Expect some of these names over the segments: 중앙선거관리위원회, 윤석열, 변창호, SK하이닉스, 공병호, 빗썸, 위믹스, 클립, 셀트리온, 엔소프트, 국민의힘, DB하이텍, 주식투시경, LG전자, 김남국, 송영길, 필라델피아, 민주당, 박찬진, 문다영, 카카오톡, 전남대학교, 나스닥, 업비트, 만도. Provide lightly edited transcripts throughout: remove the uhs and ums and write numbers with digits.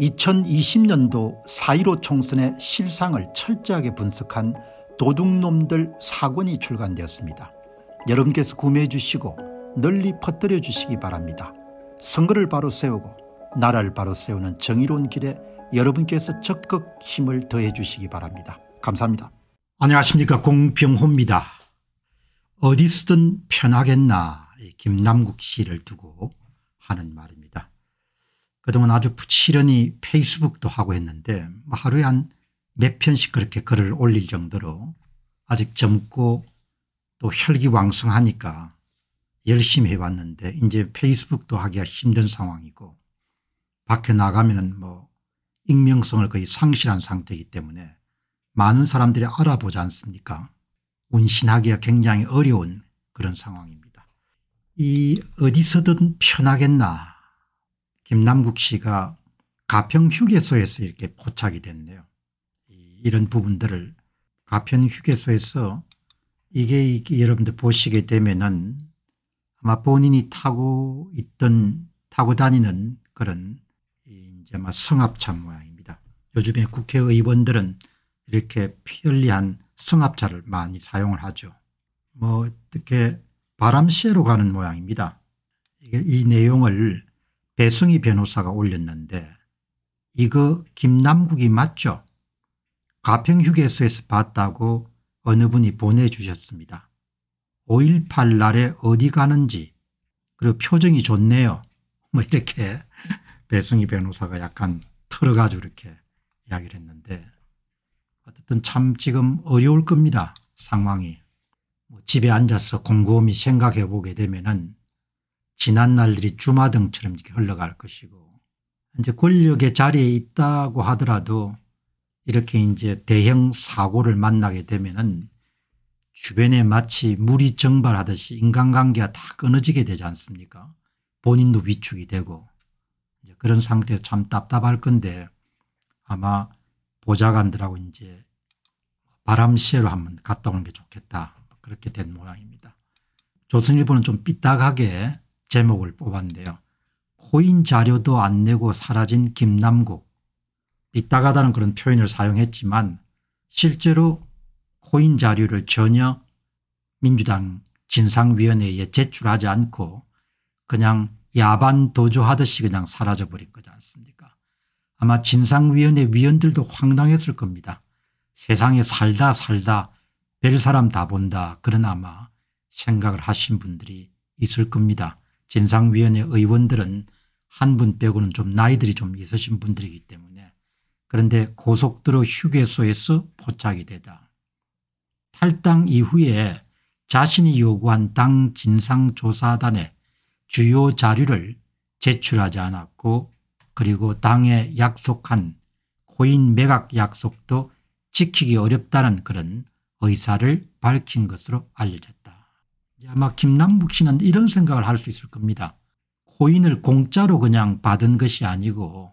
2020년도 4.15 총선의 실상을 철저하게 분석한 도둑놈들 4권이 출간되었습니다. 여러분께서 구매해 주시고 널리 퍼뜨려 주시기 바랍니다. 선거를 바로 세우고 나라를 바로 세우는 정의로운 길에 여러분께서 적극 힘을 더해 주시기 바랍니다. 감사합니다. 안녕하십니까, 공병호입니다. 어디서든 편하겠나, 김남국 씨를 두고 하는 말입니다. 그동안 아주 부지런히 페이스북도 하고 했는데 하루에 한 몇 편씩 그렇게 글을 올릴 정도로 아직 젊고 또 혈기왕성하니까 열심히 해봤는데 이제 페이스북도 하기가 힘든 상황이고 밖에 나가면은 익명성을 거의 상실한 상태이기 때문에 많은 사람들이 알아보지 않습니까? 운신하기가 굉장히 어려운 그런 상황입니다. 이 어디서든 편하겠나, 김남국 씨가 가평 휴게소에서 이렇게 포착이 됐네요. 이런 부분들을 가평 휴게소에서 이게 여러분들 보시게 되면은 아마 본인이 타고 다니는 그런 이제 아마 승합차 모양입니다. 요즘에 국회의원들은 이렇게 편리한 승합차를 많이 사용을 하죠. 어떻게 바람 쐬러 가는 모양입니다. 이 내용을 배승희 변호사가 올렸는데 이거 김남국이 맞죠? 가평 휴게소에서 봤다고 어느 분이 보내주셨습니다. 5.18 날에 어디 가는지, 그리고 표정이 좋네요. 이렇게 배승희 변호사가 약간 틀어가지고 이렇게 이야기를 했는데 어쨌든 참 지금 어려울 겁니다, 상황이. 집에 앉아서 곰곰이 생각해 보게 되면은 지난 날들이 주마등처럼 이렇게 흘러갈 것이고, 이제 권력의 자리에 있다고 하더라도 이렇게 이제 대형 사고를 만나게 되면은 주변에 마치 물이 정발하듯이 인간관계가 다 끊어지게 되지 않습니까? 본인도 위축이 되고 이제 그런 상태에서 참 답답할 건데 아마 보좌관들하고 이제 바람 쐬러 한번 갔다 오는 게 좋겠다, 그렇게 된 모양입니다. 조선일보는 좀 삐딱하게 제목을 뽑았는데요. 코인 자료도 안 내고 사라진 김남국. 삐딱하다는 그런 표현을 사용했지만 실제로 코인 자료를 전혀 민주당 진상위원회에 제출하지 않고 그냥 야반 도주하듯이 그냥 사라져버린 거지 않습니까? 아마 진상위원회 위원들도 황당했을 겁니다. 세상에 살다 별 사람 다 본다, 그런 아마 생각을 하신 분들이 있을 겁니다. 진상위원회 의원들은 한 분 빼고는 좀 나이들이 좀 있으신 분들이기 때문에. 그런데 고속도로 휴게소에서 포착이 되다. 탈당 이후에 자신이 요구한 당 진상조사단에 주요 자료를 제출하지 않았고, 그리고 당에 약속한 코인 매각 약속도 지키기 어렵다는 그런 의사를 밝힌 것으로 알려졌다. 아마 김남국 씨는 이런 생각을 할 수 있을 겁니다. 코인을 공짜로 그냥 받은 것이 아니고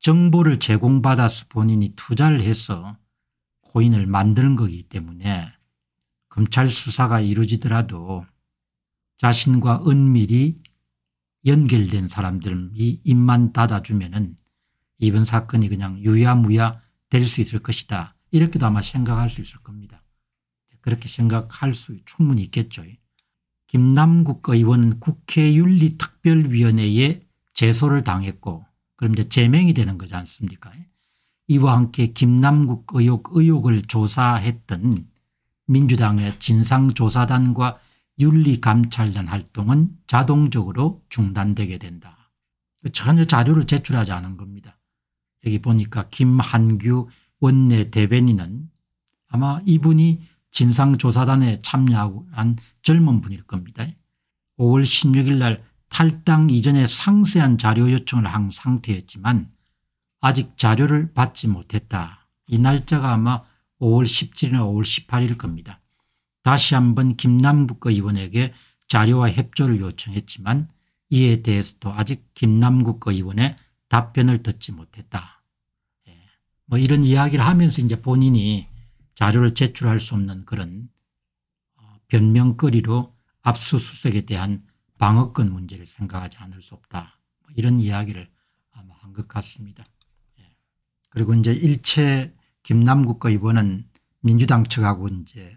정보를 제공받아서 본인이 투자를 해서 코인을 만드는 거기 때문에 검찰 수사가 이루어지더라도 자신과 은밀히 연결된 사람들이 입만 닫아주면은 이번 사건이 그냥 유야무야 될 수 있을 것이다, 이렇게도 아마 생각할 수 있을 겁니다. 그렇게 생각할 수 충분히 있겠죠. 김남국 의원은 국회윤리특별위원회에 제소를 당했고, 그럼 이제 제명이 되는 거지 않습니까? 이와 함께 김남국 의혹을 조사했던 민주당의 진상조사단과 윤리감찰단 활동은 자동적으로 중단되게 된다. 전혀 자료를 제출하지 않은 겁니다. 여기 보니까 김한규 원내대변인은 아마 이분이 진상조사단에 참여한 젊은 분일 겁니다. 5월 16일 날 탈당 이전에 상세한 자료 요청을 한 상태였지만 아직 자료를 받지 못했다. 이 날짜가 아마 5월 17일이나 5월 18일일 겁니다. 다시 한번 김남국 의원에게 자료와 협조를 요청했지만 이에 대해서도 아직 김남국 의원의 답변을 듣지 못했다. 이런 이야기를 하면서 이제 본인이 자료를 제출할 수 없는 그런 변명거리로 압수수색에 대한 방어권 문제를 생각하지 않을 수 없다, 이런 이야기를 아마 한 것 같습니다. 그리고 이제 일체 김남국과 이번은 민주당 측하고 이제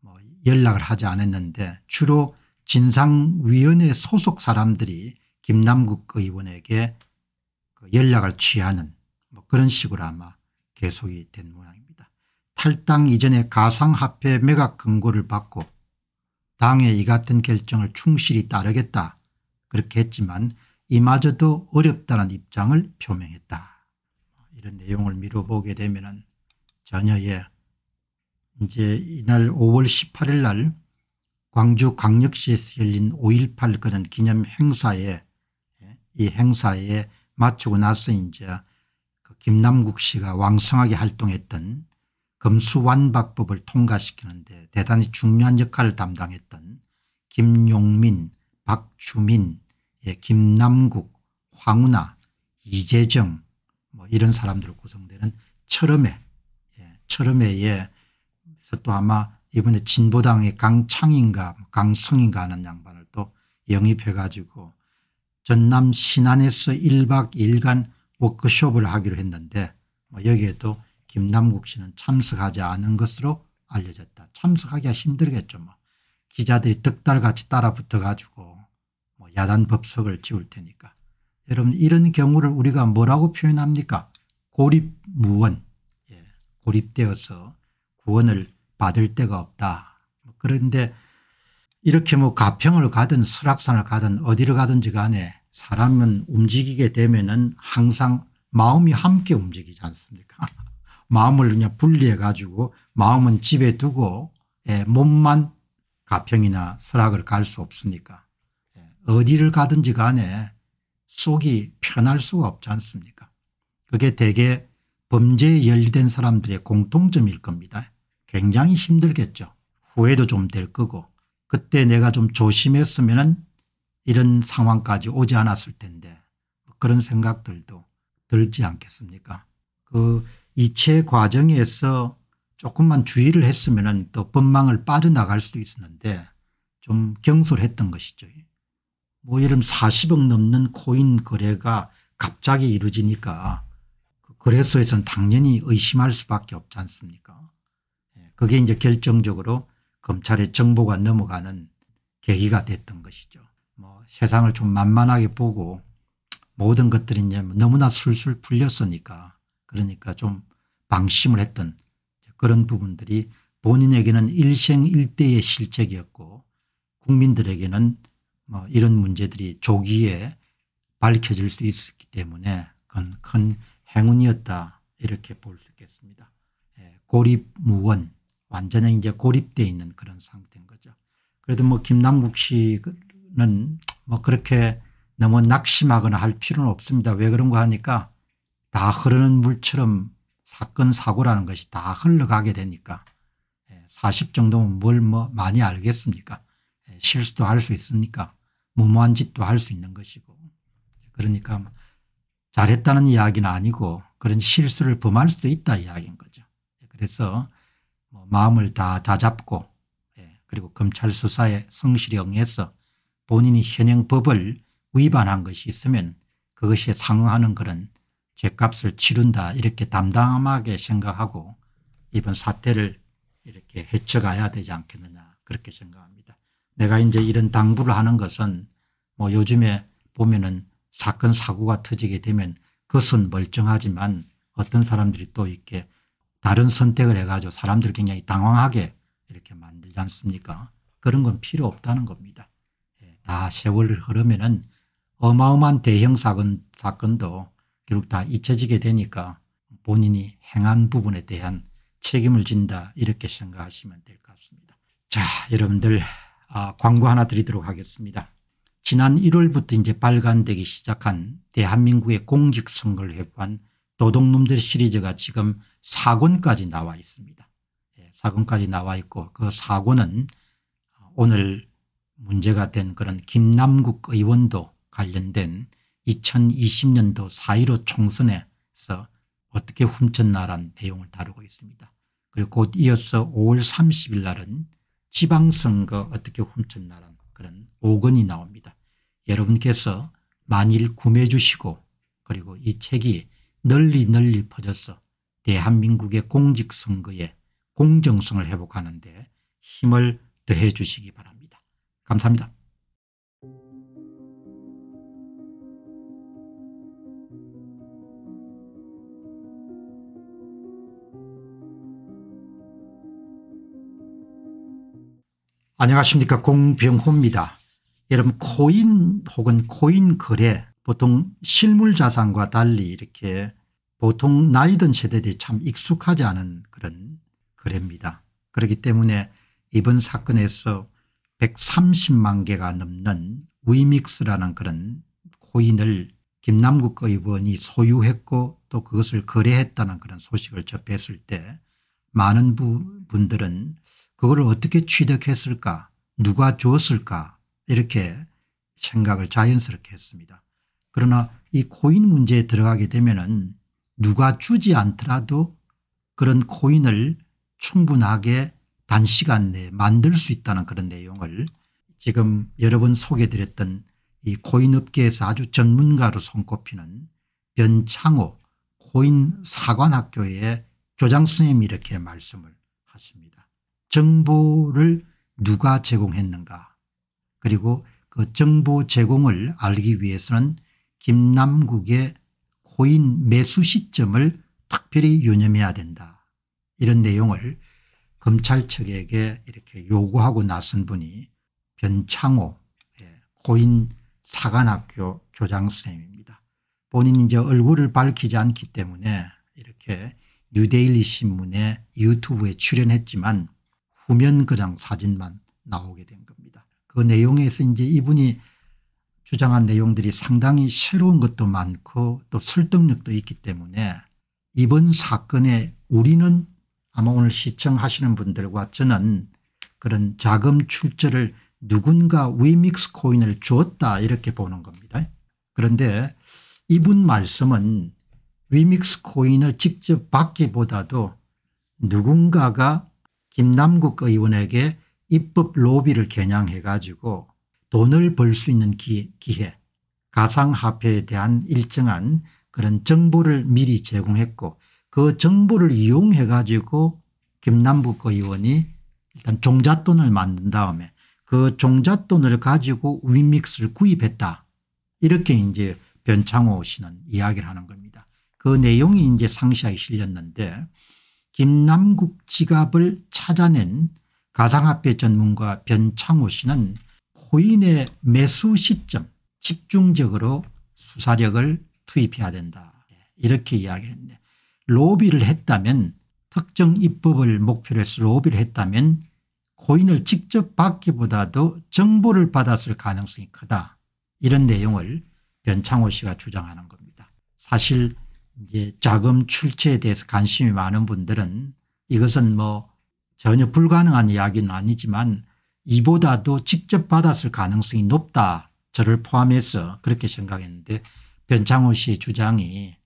뭐 연락을 하지 않았는데 주로 진상위원회 소속 사람들이 김남국 의원에게 연락을 취하는 뭐 그런 식으로 아마 계속이 된 모양입니다. 탈당 이전에 가상화폐 매각 권고를 받고 당의 이 같은 결정을 충실히 따르겠다 그렇게 했지만 이마저도 어렵다는 입장을 표명했다. 이런 내용을 미뤄보게 되면은 전혀 이제 이날 5월 18일 날 광주광역시에서 열린 5.18 그런 기념 행사에 이 행사에 마치고 나서 이제 김남국 씨가 왕성하게 활동했던 검수완박법을 통과시키는데 대단히 중요한 역할을 담당했던 김용민, 박주민, 김남국, 황운하, 이재정 뭐 이런 사람들로 구성되는 철음회에서 또 아마 이번에 진보당의 강창인가 강성인가 하는 양반을 또 영입해 가지고 전남 신안에서 1박 2일간 워크숍을 하기로 했는데 여기에도 김남국 씨는 참석하지 않은 것으로 알려졌다. 참석하기가 힘들겠죠. 기자들이 득달같이 따라붙어 가지고 야단 법석을 지울 테니까. 여러분 이런 경우를 우리가 뭐라고 표현합니까? 고립무원. 고립되어서 구원을 받을 데가 없다. 그런데 이렇게 가평을 가든 설악산을 가든 어디를 가든지 간에 사람은 움직이게 되면은 항상 마음이 함께 움직이지 않습니까? 마음을 그냥 분리해 가지고 마음은 집에 두고 몸만 가평이나 설악을 갈 수 없으니까 어디를 가든지 간에 속이 편할 수가 없지 않습니까? 그게 대개 범죄에 연루된 사람들의 공통점일 겁니다. 굉장히 힘들겠죠. 후회도 좀 될 거고 그때 내가 좀 조심했으면은 이런 상황까지 오지 않았을 텐데 그런 생각들도 들지 않겠습니까? 그 이체 과정에서 조금만 주의를 했으면은 또 법망을 빠져나갈 수도 있었는데 좀 경솔했던 것이죠. 뭐 예를 들면 40억 넘는 코인 거래가 갑자기 이루어지니까 거래소에서는 당연히 의심할 수밖에 없지 않습니까? 그게 이제 결정적으로 검찰의 정보가 넘어가는 계기가 됐던 것이죠. 뭐 세상을 좀 만만하게 보고 모든 것들이 이제 너무나 술술 풀렸으니까 그러니까 좀 방심을 했던 그런 부분들이 본인에게는 일생일대의 실책이었고 국민들에게는 뭐 이런 문제들이 조기에 밝혀질 수 있었기 때문에 그건 큰 행운이었다 이렇게 볼 수 있겠습니다. 고립무원 완전히 이제 고립되어 있는 그런 상태인 거죠. 그래도 뭐 김남국 씨는 뭐 그렇게 너무 낙심하거나 할 필요는 없습니다. 왜 그런가 하니까 다 흐르는 물처럼 사건 사고라는 것이 다 흘러가게 되니까 40 정도면 뭘 뭐 많이 알겠습니까? 실수도 할 수 있으니까 무모한 짓도 할 수 있는 것이고 그러니까 잘했다는 이야기는 아니고 그런 실수를 범할 수도 있다 이야기인 거죠. 그래서 마음을 다 다잡고 그리고 검찰 수사에 성실히 응해서 본인이 현행법을 위반한 것이 있으면 그것에 상응하는 그런 죄값을 치른다 이렇게 담담하게 생각하고 이번 사태를 이렇게 헤쳐가야 되지 않겠느냐 그렇게 생각합니다. 내가 이제 이런 당부를 하는 것은 뭐 요즘에 보면은 사건 사고가 터지게 되면 그것은 멀쩡하지만 어떤 사람들이 또 이렇게 다른 선택을 해가지고 사람들 굉장히 당황하게 이렇게 만들지 않습니까? 그런 건 필요 없다는 겁니다. 다 세월을 흐르면은 어마어마한 대형 사건도 결국 다 잊혀지게 되니까 본인이 행한 부분에 대한 책임을 진다 이렇게 생각하시면 될 것 같습니다. 자, 여러분들 광고 하나 드리도록 하겠습니다. 지난 1월부터 이제 발간되기 시작한 대한민국의 공직선거를 회부한 도둑놈들 시리즈가 지금 4권까지 나와 있습니다. 4권까지 나와 있고 그 4권은 오늘 문제가 된 그런 김남국 의원도 관련된 2020년도 4.15 총선에서 어떻게 훔쳤나라는 내용을 다루고 있습니다. 그리고 곧 이어서 5월 30일 날은 지방선거 어떻게 훔쳤나라는 그런 5권이 나옵니다. 여러분께서 만일 구매해 주시고 그리고 이 책이 널리 퍼져서 대한민국의 공직선거에 공정성을 회복하는 데 힘을 더해 주시기 바랍니다. 감사합니다. 안녕하십니까, 공병호입니다. 여러분, 코인 혹은 코인 거래, 보통 실물 자산과 달리 이렇게 보통 나이 든 세대들이 참 익숙하지 않은 그런 거래입니다. 그렇기 때문에 이번 사건에서 130만 개가 넘는 위믹스라는 그런 코인을 김남국 의원이 소유했고 또 그것을 거래했다는 그런 소식을 접했을 때 많은 분들은 그걸 어떻게 취득했을까, 누가 줬을까, 이렇게 생각을 자연스럽게 했습니다. 그러나 이 코인 문제에 들어가게 되면은 누가 주지 않더라도 그런 코인을 충분하게 단시간 내에 만들 수 있다는 그런 내용을 지금 여러 번 소개드렸던 이 코인 업계에서 아주 전문가로 손꼽히는 변창호 코인 사관학교의 교장 선생님이 이렇게 말씀을 하십니다. 정보를 누가 제공했는가, 그리고 그 정보 제공을 알기 위해서는 김남국의 코인 매수 시점을 특별히 유념해야 된다, 이런 내용을 검찰 측에게 이렇게 요구하고 나선 분이 변창호 코인 사관학교 교장 선생님입니다. 본인이 이제 얼굴을 밝히지 않기 때문에 이렇게 뉴데일리 신문의 유튜브에 출연했지만 후면 그냥 사진만 나오게 된 겁니다. 그 내용에서 이제 이분이 주장한 내용들이 상당히 새로운 것도 많고 또 설득력도 있기 때문에 이번 사건에 우리는, 아마 오늘 시청하시는 분들과 저는, 그런 자금 출처를 누군가 위믹스 코인을 주었다 이렇게 보는 겁니다. 그런데 이분 말씀은 위믹스 코인을 직접 받기보다도 누군가가 김남국 의원에게 입법 로비를 겨냥해 가지고 돈을 벌 수 있는 기회, 가상화폐에 대한 일정한 그런 정보를 미리 제공했고 그 정보를 이용해 가지고 김남국 의원이 일단 종잣돈을 만든 다음에 그 종잣돈을 가지고 위믹스를 구입했다, 이렇게 이제 변창호 씨는 이야기를 하는 겁니다. 그 내용이 이제 상세하게 실렸는데, 김남국 지갑을 찾아낸 가상화폐 전문가 변창호 씨는 코인의 매수 시점 집중적으로 수사력을 투입해야 된다, 이렇게 이야기를 했는데, 로비를 했다면, 특정 입법을 목표로 해서 로비를 했다면 코인을 직접 받기보다도 정보를 받았을 가능성이 크다, 이런 내용을 변창호 씨가 주장하는 겁니다. 사실 이제 자금 출처에 대해서 관심이 많은 분들은 이것은 뭐 전혀 불가능한 이야기는 아니지만 이보다도 직접 받았을 가능성이 높다, 저를 포함해서 그렇게 생각했는데, 변창호 씨의 주장이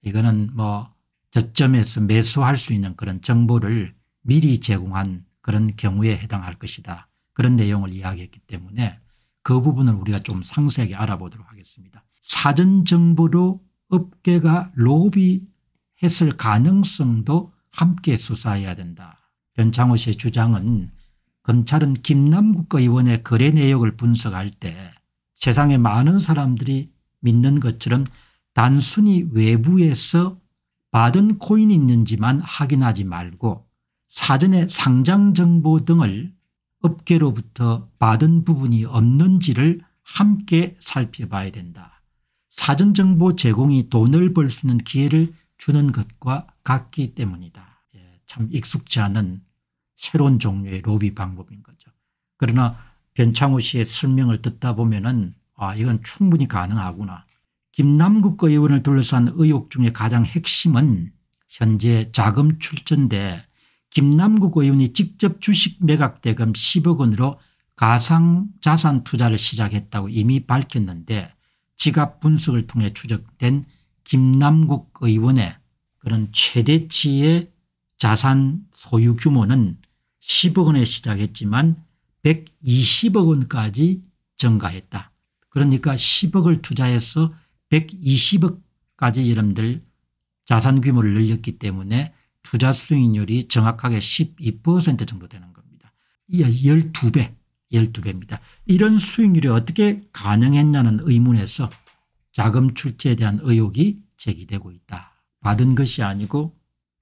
이거는 뭐 저점에서 매수할 수 있는 그런 정보를 미리 제공한 그런 경우에 해당할 것이다, 그런 내용을 이야기했기 때문에 그 부분을 우리가 좀 상세하게 알아보도록 하겠습니다. 사전 정보로 업계가 로비했을 가능성도 함께 수사해야 된다. 변창호 씨의 주장은, 검찰은 김남국 의원의 거래 내역을 분석할 때 세상의 많은 사람들이 믿는 것처럼 단순히 외부에서 받은 코인이 있는지만 확인하지 말고 사전에 상장 정보 등을 업계로부터 받은 부분이 없는지를 함께 살펴봐야 된다. 사전 정보 제공이 돈을 벌 수 있는 기회를 주는 것과 같기 때문이다. 참 익숙지 않은 새로운 종류의 로비 방법인 거죠. 그러나 변창호 씨의 설명을 듣다 보면은, 아, 이건 충분히 가능하구나. 김남국 의원을 둘러싼 의혹 중에 가장 핵심은 현재 자금 출처인데, 김남국 의원이 직접 주식 매각 대금 10억 원으로 가상 자산 투자를 시작했다고 이미 밝혔는데, 지갑 분석을 통해 추적된 김남국 의원의 그런 최대치의 자산 소유 규모는 10억 원에 시작했지만 120억 원까지 증가했다. 그러니까 10억을 투자해서 120억까지 여러분들 자산 규모를 늘렸기 때문에 투자 수익률이 정확하게 12% 정도 되는 겁니다. 12배입니다. 이런 수익률이 어떻게 가능했냐는 의문에서 자금 출처에 대한 의혹이 제기되고 있다. 받은 것이 아니고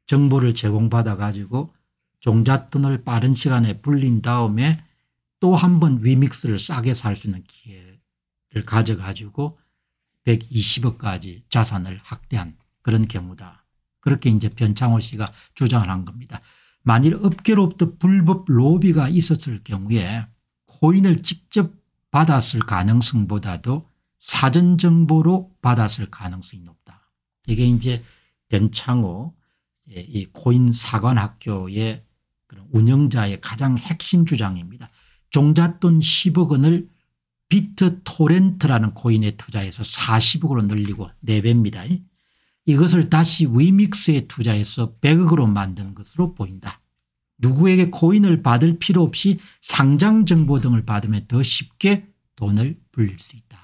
정보를 제공받아 가지고 종잣돈을 빠른 시간에 불린 다음에 또 한 번 위믹스를 싸게 살 수 있는 기회를 가져가지고 120억까지 자산을 확대한 그런 경우다. 그렇게 이제 변창호 씨가 주장을 한 겁니다. 만일 업계로부터 불법 로비가 있었을 경우에 코인을 직접 받았을 가능성보다도 사전 정보로 받았을 가능성이 높다. 이게 이제 변창호 이 코인 사관학교의 그런 운영자의 가장 핵심 주장입니다. 종잣돈 10억 원을 비트 토렌트라는 코인에 투자해서 40억으로 늘리고 4배입니다. 이것을 다시 위믹스에 투자해서 100억으로 만든 것으로 보인다. 누구에게 코인을 받을 필요 없이 상장 정보 등을 받으면 더 쉽게 돈을 불릴 수 있다.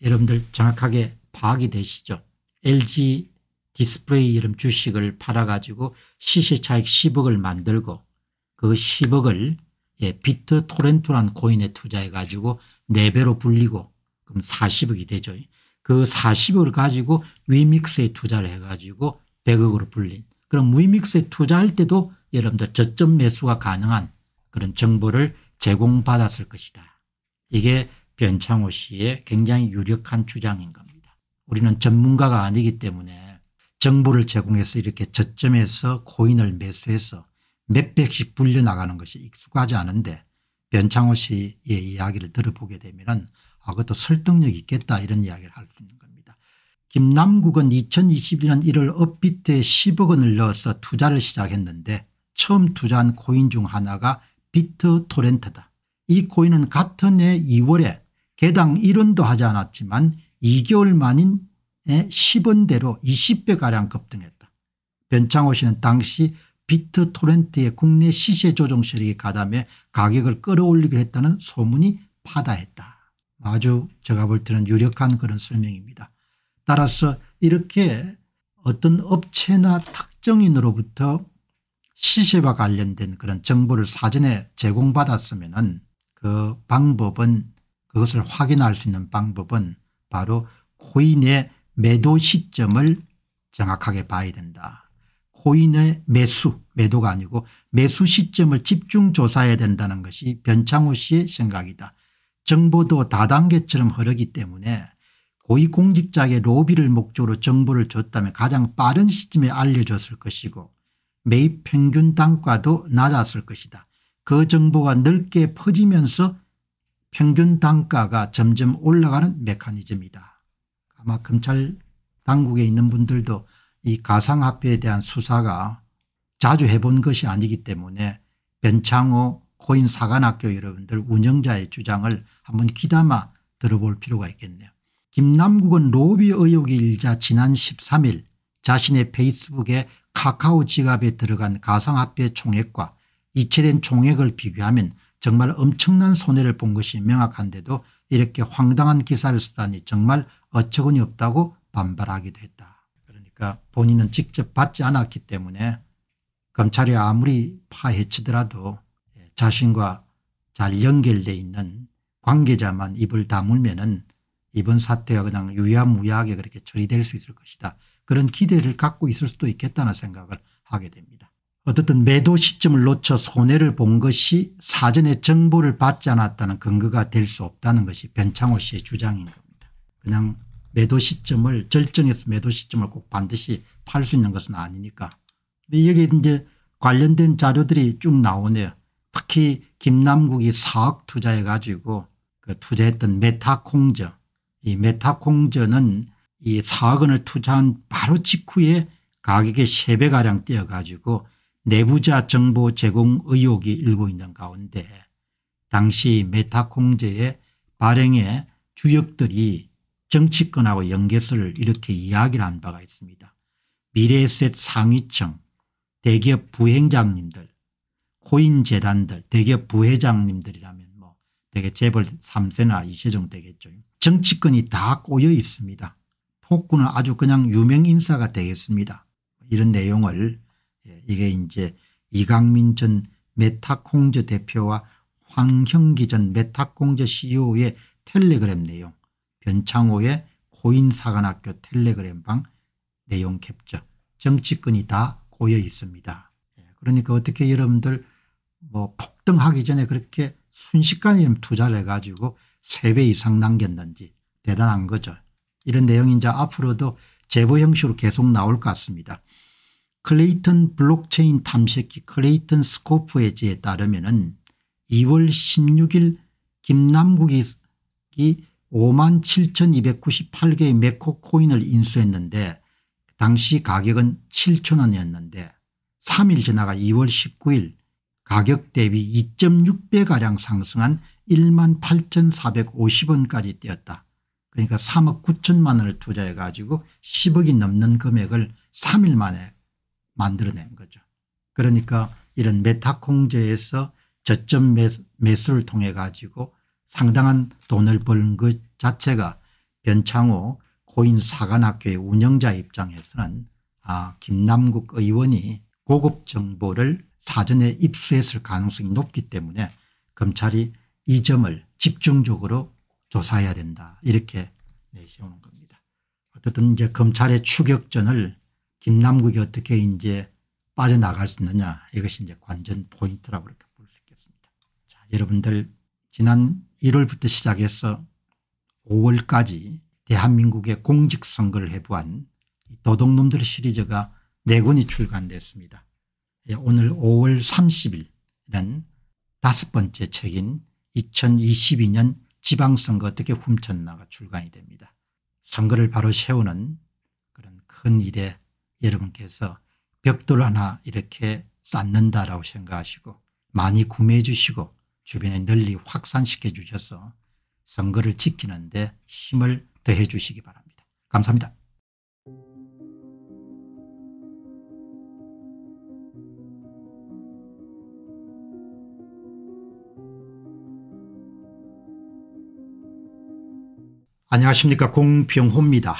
여러분들 정확하게 파악이 되시죠? LG디스플레이 이런 주식을 팔아가지고 시세차익 10억을 만들고 그 10억을 비트 토렌토란 코인에 투자해가지고 4배로 불리고 그럼 40억이 되죠. 그 40억을 가지고 위믹스에 투자를 해가지고 100억으로 불린. 그럼 위믹스에 투자할 때도 여러분들 저점 매수가 가능한 그런 정보를 제공받았을 것이다. 이게 변창호 씨의 굉장히 유력한 주장인 겁니다. 우리는 전문가가 아니기 때문에 정보를 제공해서 이렇게 저점에서 코인을 매수해서 몇 백씩 불려나가는 것이 익숙하지 않은데 변창호 씨의 이야기를 들어보게 되면 그것도 설득력이 있겠다 이런 이야기를 할 수 있는 겁니다. 김남국은 2021년 1월 업비트에 10억 원을 넣어서 투자를 시작했는데 처음 투자한 코인 중 하나가 비트 토렌트다. 이 코인은 같은 해 2월에 개당 1원도 하지 않았지만 2개월 만인 10원대로 20배가량 급등했다. 변창호 씨는 당시 비트 토렌트의 국내 시세 조정 세력이 가담해 가격을 끌어올리기로 했다는 소문이 파다했다. 아주 제가 볼 때는 유력한 그런 설명입니다. 따라서 이렇게 어떤 업체나 특정인으로부터 시세와 관련된 그런 정보를 사전에 제공받았으면은 그 방법은 그것을 확인할 수 있는 방법은 바로 코인의 매도 시점을 정확하게 봐야 된다. 코인의 매도가 아니고 매수 시점을 집중 조사해야 된다는 것이 변창호 씨의 생각이다. 정보도 다단계처럼 흐르기 때문에 고위공직자에게 로비를 목적으로 정보를 줬다면 가장 빠른 시점에 알려줬을 것이고 매입 평균 단가도 낮았을 것이다. 그 정보가 넓게 퍼지면서 평균 단가가 점점 올라가는 메커니즘이다. 아마 검찰 당국에 있는 분들도 이 가상화폐에 대한 수사가 자주 해본 것이 아니기 때문에 변창호 코인 사관학교 여러분들 운영자의 주장을 한번 귀담아 들어볼 필요가 있겠네요. 김남국은 로비 의혹이 일자 지난 13일 자신의 페이스북에 카카오 지갑에 들어간 가상화폐 총액과 이체된 총액을 비교하면 정말 엄청난 손해를 본 것이 명확한데도 이렇게 황당한 기사를 쓰다니 정말 어처구니 없다고 반발하기도 했다. 그러니까 본인은 직접 받지 않았기 때문에 검찰이 아무리 파헤치더라도 자신과 잘 연결되어 있는 관계자만 입을 다물면은 이번 사태가 그냥 유야무야하게 그렇게 처리될 수 있을 것이다. 그런 기대를 갖고 있을 수도 있겠다는 생각을 하게 됩니다. 어쨌든 매도 시점을 놓쳐 손해를 본 것이 사전에 정보를 받지 않았다는 근거가 될 수 없다는 것이 변창호 씨의 주장인 겁니다. 그냥 매도 시점을 절정해서 매도 시점을 꼭 반드시 팔 수 있는 것은 아니니까. 여기 이제 관련된 자료들이 쭉 나오네요. 특히 김남국이 4억 투자해 가지고 그 투자했던 메타콩즈. 이 메타콩즈는 이 4억 원을 투자한 바로 직후에 가격이 3배가량 뛰어 가지고 내부자 정보 제공 의혹이 일고 있는 가운데 당시 메타콩즈의 발행의 주역들이 정치권하고 연계설을 이렇게 이야기를 한 바가 있습니다. 미래에셋 상위층, 대기업 부행장님들, 코인 재단들, 대기업 부회장님들이라면 뭐 되게 재벌 3세나 2세 정도 되겠죠. 정치권이 다 꼬여 있습니다. 폭군은 아주 그냥 유명 인사가 되겠습니다. 이런 내용을 이게 이제 이강민 전 메타콩즈 대표와 황형기 전 메타콩즈 CEO의 텔레그램 내용, 변창호의 고인사관학교 텔레그램방 내용 캡처, 정치권이 다 고여 있습니다. 그러니까 어떻게 여러분들 뭐 폭등하기 전에 그렇게 순식간에 투자를 해가지고 3배 이상 남겼는지 대단한 거죠. 이런 내용이 이제 앞으로도 제보 형식으로 계속 나올 것 같습니다. 클레이턴 블록체인 탐색기 클레이턴 스코프 웨지에 따르면은 2월 16일 김남국이 57,298개의 메코 코인을 인수했는데 당시 가격은 7,000원이었는데 3일 지나가 2월 19일 가격 대비 2.6배가량 상승한 18,450원까지 뛰었다. 그러니까 3억 9천만 원을 투자해 가지고 10억이 넘는 금액을 3일 만에 만들어낸 거죠. 그러니까 이런 메타콩제에서 저점 매수를 통해 가지고 상당한 돈을 벌은 것 자체가 변창호 고인사관학교의 운영자 입장에서는 아, 김남국 의원이 고급 정보를 사전에 입수했을 가능성이 높기 때문에 검찰이 이 점을 집중적으로 조사해야 된다 이렇게 내세우는 겁니다. 어쨌든 이제 검찰의 추격전을 김남국이 어떻게 이제 빠져나갈 수 있느냐 이것이 이제 관전 포인트라고 그렇게 볼 수 있겠습니다. 자, 여러분들 지난 1월부터 시작해서 5월까지 대한민국의 공직선거를 해부한 도둑놈들 시리즈가 4권이 출간됐습니다. 오늘 5월 30일은 5번째 책인 2022년 지방선거 어떻게 훔쳤나가 출간이 됩니다. 선거를 바로 세우는 그런 큰 일에 여러분께서 벽돌 하나 이렇게 쌓는다라고 생각하시고 많이 구매해 주시고 주변에 널리 확산시켜 주셔서 선거를 지키는데 힘을 더해 주시기 바랍니다. 감사합니다. 안녕하십니까, 공병호입니다.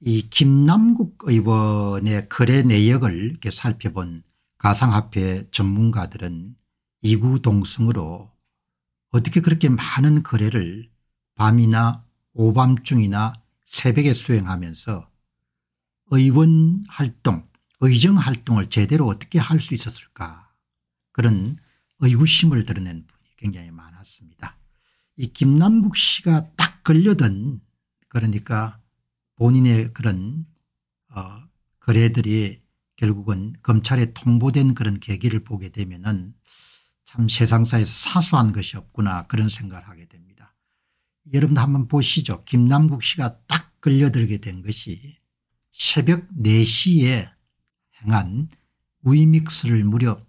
이 김남국 의원의 거래 내역을 이렇게 살펴본 가상화폐 전문가들은 이구동성으로 어떻게 그렇게 많은 거래를 밤이나 오밤중이나 새벽에 수행하면서 의원 활동, 의정 활동을 제대로 어떻게 할 수 있었을까, 그런 의구심을 드러낸 분이 굉장히 많았습니다. 이 김남국 씨가 딱 걸려든, 그러니까 본인의 그런 거래들이 결국은 검찰에 통보된 그런 계기를 보게 되면은 참 세상사에서 사소한 것이 없구나 그런 생각을 하게 됩니다. 여러분도 한번 보시죠. 김남국 씨가 딱 걸려들게 된 것이 새벽 4시에 행한 위믹스를 무려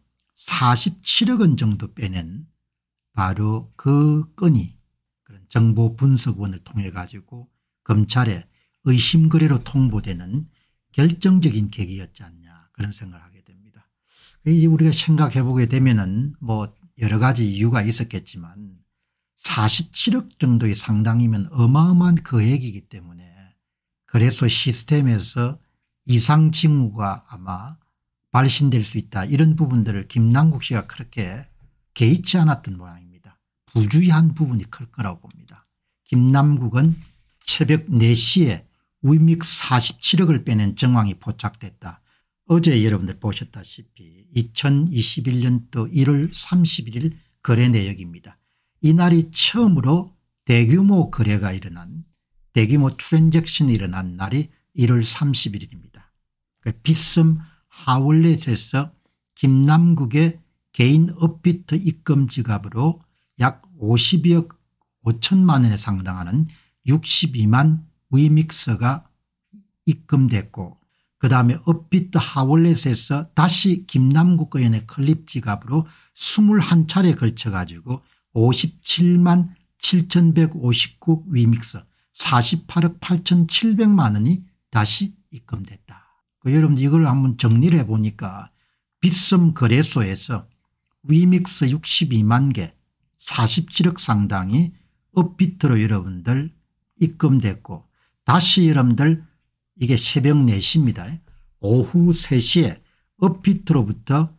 47억 원 정도 빼낸 바로 그 건이 그런 정보 분석원을 통해 가지고 검찰에 의심거래로 통보되는 결정적인 계기였지 않냐 그런 생각을 하게 됩니다. 우리가 생각해 보게 되면은 뭐 여러 가지 이유가 있었겠지만 47억 정도의 상당이면 어마어마한 거액이기 때문에 그래서 시스템에서 이상징후가 아마 발신될 수 있다 이런 부분들을 김남국 씨가 그렇게 개의치 않았던 모양입니다. 부주의한 부분이 클 거라고 봅니다. 김남국은 새벽 4시에 위믹스 47억을 빼낸 정황이 포착됐다. 어제 여러분들 보셨다시피 2021년도 1월 31일 거래 내역입니다. 이날이 처음으로 대규모 거래가 일어난, 대규모 트랜잭션이 일어난 날이 1월 31일입니다. 그러니까 빗썸 하울렛에서 김남국의 개인 업비트 입금 지갑으로 약 52억 5천만 원에 상당하는 62만 위믹스가 입금됐고 그 다음에 업비트 하월렛에서 다시 김남국 의원의 클립 지갑으로 21차례 걸쳐 가지고 57만 7,159 위믹스 48억 8,700만 원이 다시 입금됐다. 여러분 이걸 한번 정리를 해보니까 빗썸 거래소에서 위믹스 62만 개 47억 상당이 업비트로 여러분들 입금됐고 다시 여러분들 이게 새벽 4시입니다. 오후 3시에 업비트로부터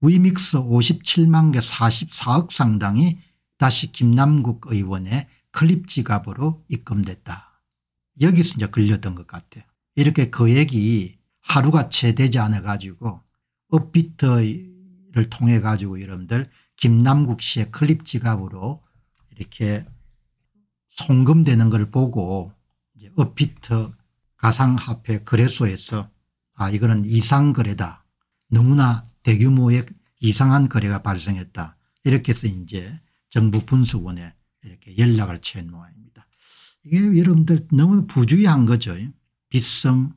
위믹스 57만 개 44억 상당이 다시 김남국 의원의 클립 지갑으로 입금됐다. 여기서 이제 걸렸던 것 같아요. 이렇게 거액이 하루가 채 되지 않아 가지고 업비트를 통해 가지고 여러분들 김남국 씨의 클립 지갑으로 이렇게 송금되는 걸 보고 이제 업비트 가상화폐 거래소에서 아 이거는 이상거래다. 너무나 대규모의 이상한 거래가 발생했다. 이렇게 해서 이제 정부 분석원에 이렇게 연락을 취한 모양입니다. 이게 여러분들 너무 부주의한 거죠. 빗썸,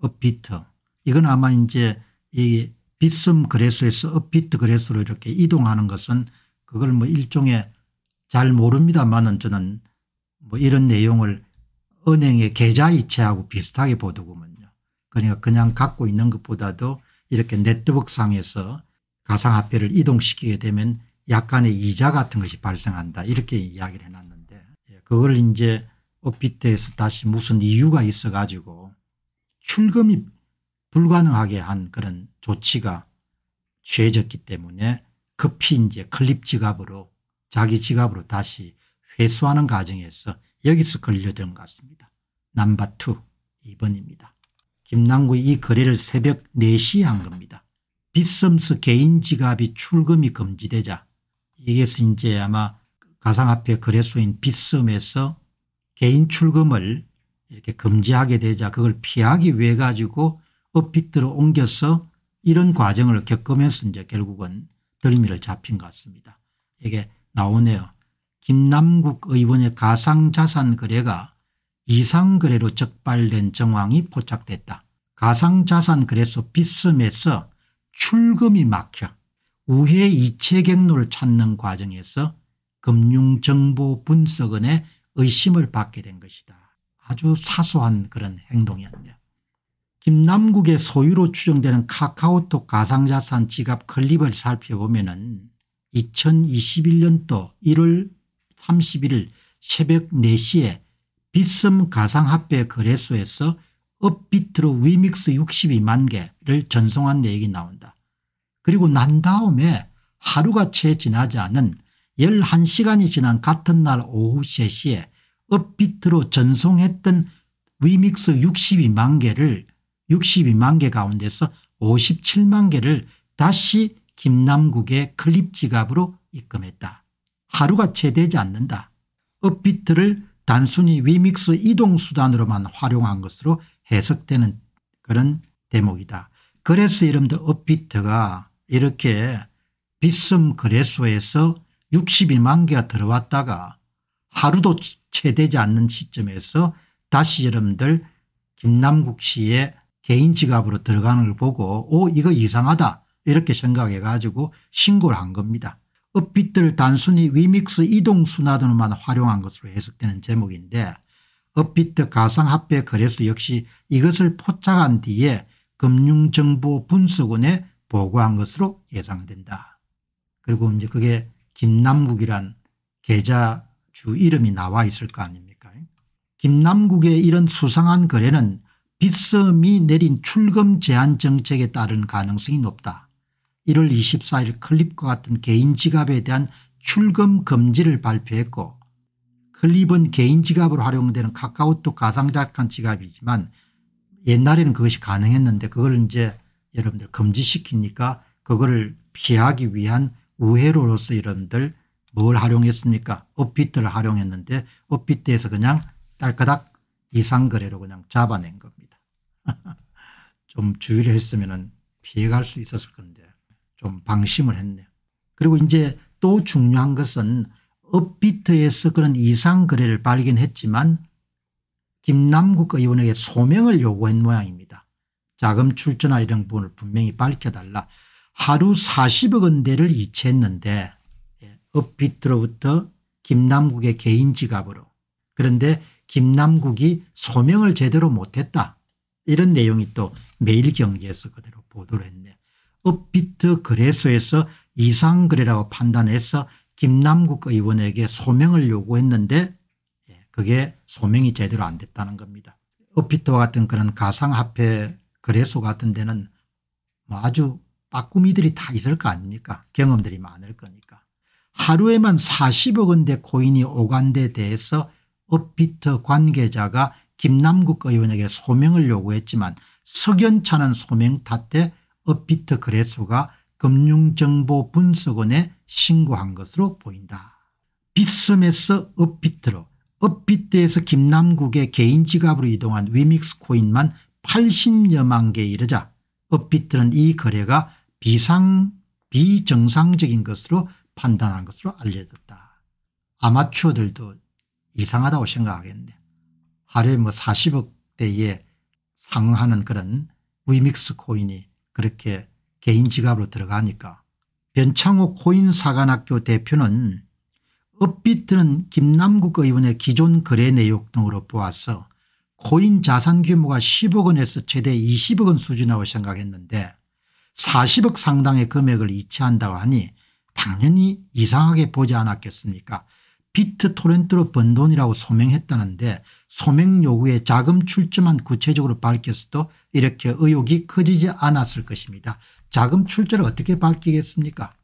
업비트. 이건 아마 이제 이 빗썸 거래소에서 업비트 거래소로 이렇게 이동하는 것은 그걸 뭐 일종의 잘 모릅니다만은 저는 뭐 이런 내용을 은행의 계좌이체하고 비슷하게 보더군요. 그러니까 그냥 갖고 있는 것보다도 이렇게 네트워크상에서 가상화폐를 이동시키게 되면 약간의 이자 같은 것이 발생한다 이렇게 이야기를 해놨는데 그걸 이제 업비트에서 다시 무슨 이유가 있어 가지고 출금이 불가능하게 한 그런 조치가 취해졌기 때문에 급히 이제 클립 지갑으로 자기 지갑으로 다시 회수하는 과정에서 여기서 걸려든 것 같습니다. 넘버 2, 2번입니다. 김남국이 이 거래를 새벽 4시에 한 겁니다. 빗썸스 개인 지갑이 출금이 금지되자 이게서 이제 아마 가상화폐 거래소인 빗썸에서 개인 출금을 이렇게 금지하게 되자 그걸 피하기 위해 가지고 업비트로 옮겨서 이런 과정을 겪으면서 이제 결국은 덜미를 잡힌 것 같습니다. 이게 나오네요. 김남국 의원의 가상자산 거래가 이상거래로 적발된 정황이 포착됐다. 가상자산 거래소 빗썸에서 출금이 막혀 우회 이체 경로를 찾는 과정에서 금융정보분석원의 의심을 받게 된 것이다. 아주 사소한 그런 행동이었네요. 김남국의 소유로 추정되는 카카오톡 가상자산 지갑 클립을 살펴보면 2021년도 1월 31일 새벽 4시에 빗썸 가상화폐 거래소에서 업비트로 위믹스 62만 개를 전송한 내역이 나온다. 그리고 난 다음에 하루가 채 지나지 않은 11시간이 지난 같은 날 오후 3시에 업비트로 전송했던 위믹스 62만 개 가운데서 57만 개를 다시 김남국의 클립 지갑으로 입금했다. 하루가 채 되지 않는다. 업비트를 단순히 위믹스 이동수단으로만 활용한 것으로 해석되는 그런 대목이다. 그래서 여러분들 업비트가 이렇게 빗썸 거래소에서 62만 개가 들어왔다가 하루도 채 되지 않는 시점에서 다시 여러분들 김남국 씨의 개인 지갑으로 들어가는 걸 보고 오 이거 이상하다 이렇게 생각해 가지고 신고를 한 겁니다. 업비트를 단순히 위믹스 이동수단으로만 활용한 것으로 해석되는 제목인데 업비트 가상화폐 거래소 역시 이것을 포착한 뒤에 금융정보분석원에 보고한 것으로 예상된다. 그리고 이제 그게 김남국이란 계좌주 이름이 나와 있을 거 아닙니까? 김남국의 이런 수상한 거래는 빗썸이 내린 출금 제한 정책에 따른 가능성이 높다. 1월 24일 클립과 같은 개인 지갑에 대한 출금 금지를 발표했고 클립은 개인 지갑으로 활용되는 카카오톡 가상자산 지갑이지만 옛날에는 그것이 가능했는데 그걸 이제 여러분들 금지시키니까 그거를 피하기 위한 우회로로서 여러분들 뭘 활용했습니까? 업비트를 활용했는데 업비트에서 그냥 딸까닥 이상거래로 그냥 잡아낸 겁니다. 좀 주의를 했으면 피해갈 수 있었을 건데 좀 방심을 했네요. 그리고 이제 또 중요한 것은 업비트에서 그런 이상 거래를 발견했지만 김남국 의원에게 소명을 요구한 모양입니다. 자금 출처나 이런 부분을 분명히 밝혀달라. 하루 40억 원대를 이체했는데 업비트로부터 김남국의 개인 지갑으로. 그런데 김남국이 소명을 제대로 못했다. 이런 내용이 또 매일경제에서 그대로 보도를 했네요. 업비트 거래소에서 이상거래라고 판단해서 김남국 의원에게 소명을 요구했는데 그게 소명이 제대로 안 됐다는 겁니다. 업비트와 같은 그런 가상화폐 거래소 같은 데는 뭐 아주 빠꾸미들이 다 있을 거 아닙니까? 경험들이 많을 거니까. 하루에만 40억 원대 코인이 오간 데 대해서 업비트 관계자가 김남국 의원에게 소명을 요구했지만 석연찮은 소명 탓에 업비트 거래소가 금융정보분석원에 신고한 것으로 보인다. 빗썸에서 업비트로, 업비트에서 김남국의 개인 지갑으로 이동한 위믹스 코인만 80여만 개에 이르자 업비트는 이 거래가 비정상적인 것으로 판단한 것으로 알려졌다. 아마추어들도 이상하다고 생각하겠네. 하루에 뭐 40억대에 상응하는 그런 위믹스 코인이 그렇게 개인 지갑으로 들어가니까. 변창호 코인사관학교 대표는 업비트는 김남국 의원의 기존 거래 내역 등으로 보아서 코인 자산 규모가 10억 원에서 최대 20억 원 수준이라고 생각했는데 40억 상당의 금액을 이체한다고 하니 당연히 이상하게 보지 않았겠습니까? 비트 토렌트로 번 돈이라고 소명했다는데 소명 요구에 자금 출처만 구체적으로 밝혔어도 이렇게 의혹이 커지지 않았을 것입니다. 자금 출처를 어떻게 밝히겠습니까?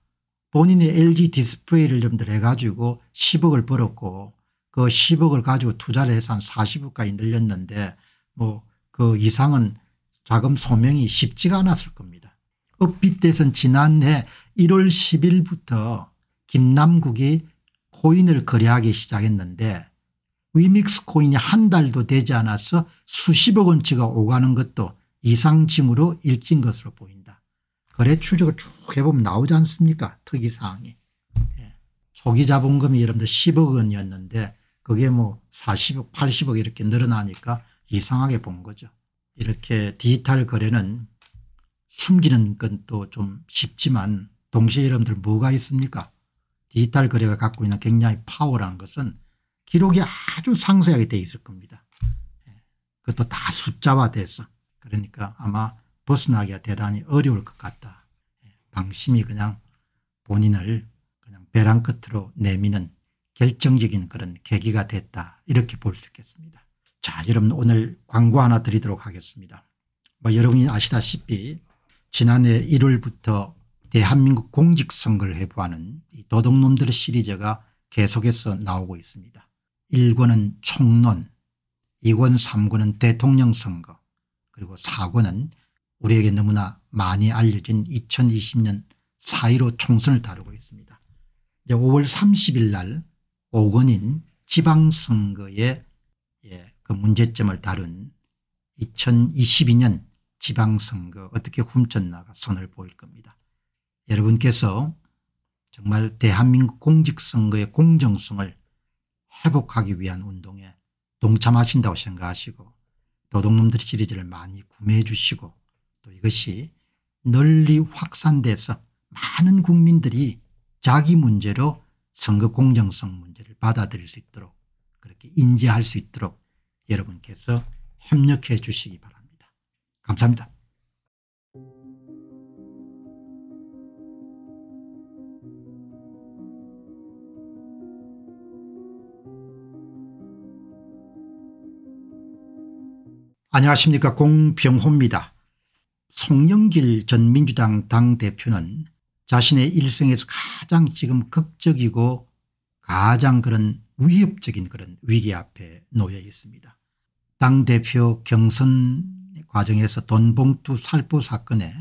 본인이 LG디스플레이를 좀들 해가지고 10억을 벌었고 그 10억을 가지고 투자를 해서 한 40억까지 늘렸는데 뭐 그 이상은 자금 소명이 쉽지가 않았을 겁니다. 업비트에서는 지난해 1월 10일부터 김남국이 코인을 거래하기 시작했는데 위믹스 코인이 한 달도 되지 않아서 수십억 원치가 오가는 것도 이상징후로 일진 것으로 보인다. 거래 추적을 쭉 해보면 나오지 않습니까? 특이사항이. 예. 초기 자본금이 여러분들 10억 원이었는데 그게 뭐 40억 80억 이렇게 늘어나니까 이상하게 본 거죠. 이렇게 디지털 거래는 숨기는 것도 좀 쉽지만 동시에 여러분들 뭐가 있습니까? 디지털 거래가 갖고 있는 굉장히 파워라는 것은 기록이 아주 상세하게 돼 있을 겁니다. 그것도 다 숫자화돼서. 그러니까 아마 벗어나기가 대단히 어려울 것 같다. 방심이 그냥 본인을 그냥 벼랑 끝으로 내미는 결정적인 그런 계기가 됐다. 이렇게 볼 수 있겠습니다. 자, 여러분 오늘 광고 하나 드리도록 하겠습니다. 뭐 여러분이 아시다시피 지난해 1월부터 대한민국 공직선거를 해부하는 이 도둑놈들 시리즈가 계속해서 나오고 있습니다. 1권은 총론, 2권, 3권은 대통령 선거, 그리고 4권은 우리에게 너무나 많이 알려진 2020년 4.15 총선을 다루고 있습니다. 이제 5월 30일 날 5권인 지방선거의 그 문제점을 다룬 2022년 지방선거 어떻게 훔쳤나가 선을 보일 겁니다. 여러분께서 정말 대한민국 공직선거의 공정성을 회복하기 위한 운동에 동참하신다고 생각하시고 도둑놈들 시리즈를 많이 구매해 주시고 또 이것이 널리 확산돼서 많은 국민들이 자기 문제로 선거 공정성 문제를 받아들일 수 있도록 그렇게 인지할 수 있도록 여러분께서 협력해 주시기 바랍니다. 감사합니다. 안녕하십니까, 공병호입니다. 송영길 전 민주당 당대표는 자신의 일생에서 가장 지금 극적이고 가장 그런 위협적인 그런 위기 앞에 놓여 있습니다. 당대표 경선 과정에서 돈봉투 살포 사건에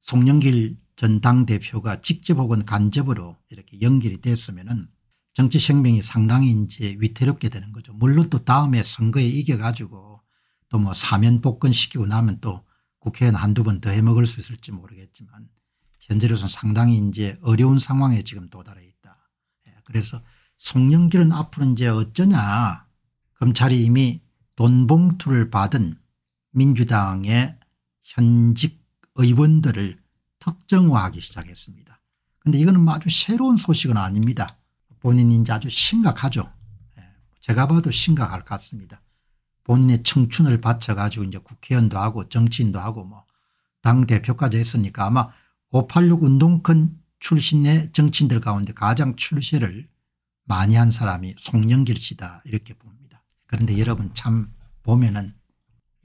송영길 전 당대표가 직접 혹은 간접으로 이렇게 연결이 됐으면은 정치 생명이 상당히 이제 위태롭게 되는 거죠. 물론 또 다음에 선거에 이겨가지고 또 뭐 사면 복권시키고 나면 또 국회의원 한두 번 더 해먹을 수 있을지 모르겠지만 현재로서는 상당히 이제 어려운 상황에 지금 도달해 있다. 그래서 송영길은 앞으로 이제 어쩌냐. 검찰이 이미 돈봉투를 받은 민주당의 현직 의원들을 특정화하기 시작했습니다. 그런데 이거는 아주 새로운 소식은 아닙니다. 본인이 이제 아주 심각하죠. 제가 봐도 심각할 것 같습니다. 본인의 청춘을 바쳐가지고 이제 국회의원도 하고 정치인도 하고 뭐 당대표까지 했으니까 아마 586 운동권 출신의 정치인들 가운데 가장 출세를 많이 한 사람이 송영길 씨다 이렇게 봅니다. 그런데 여러분 참 보면은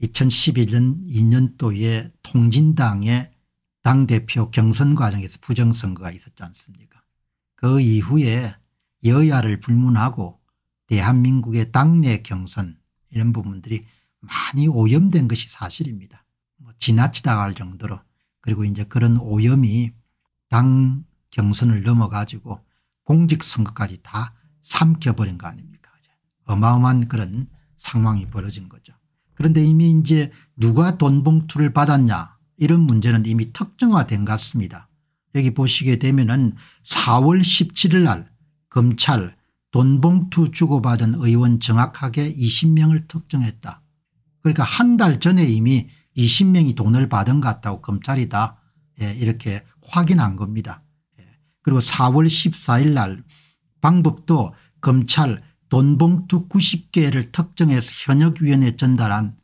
2011년 2년도에 통진당의 당대표 경선 과정에서 부정선거가 있었지 않습니까. 그 이후에 여야를 불문하고 대한민국의 당내 경선 이런 부분들이 많이 오염된 것이 사실입니다. 뭐 지나치다 할 정도로. 그리고 이제 그런 오염이 당 경선을 넘어가지고 공직선거까지 다 삼켜버린 거 아닙니까. 어마어마한 그런 상황이 벌어진 거죠. 그런데 이미 이제 누가 돈 봉투를 받았냐 이런 문제는 이미 특정화된 것 같습니다. 여기 보시게 되면은 4월 17일 날 검찰 돈 봉투 주고받은 의원 정확하게 20명을 특정했다. 그러니까 한 달 전에 이미 20명이 돈을 받은 것 같다고 검찰이 다 이렇게 확인한 겁니다. 그리고 4월 14일 날 방법도 검찰 돈봉투 90개를 특정해서 현역위원회에 전달한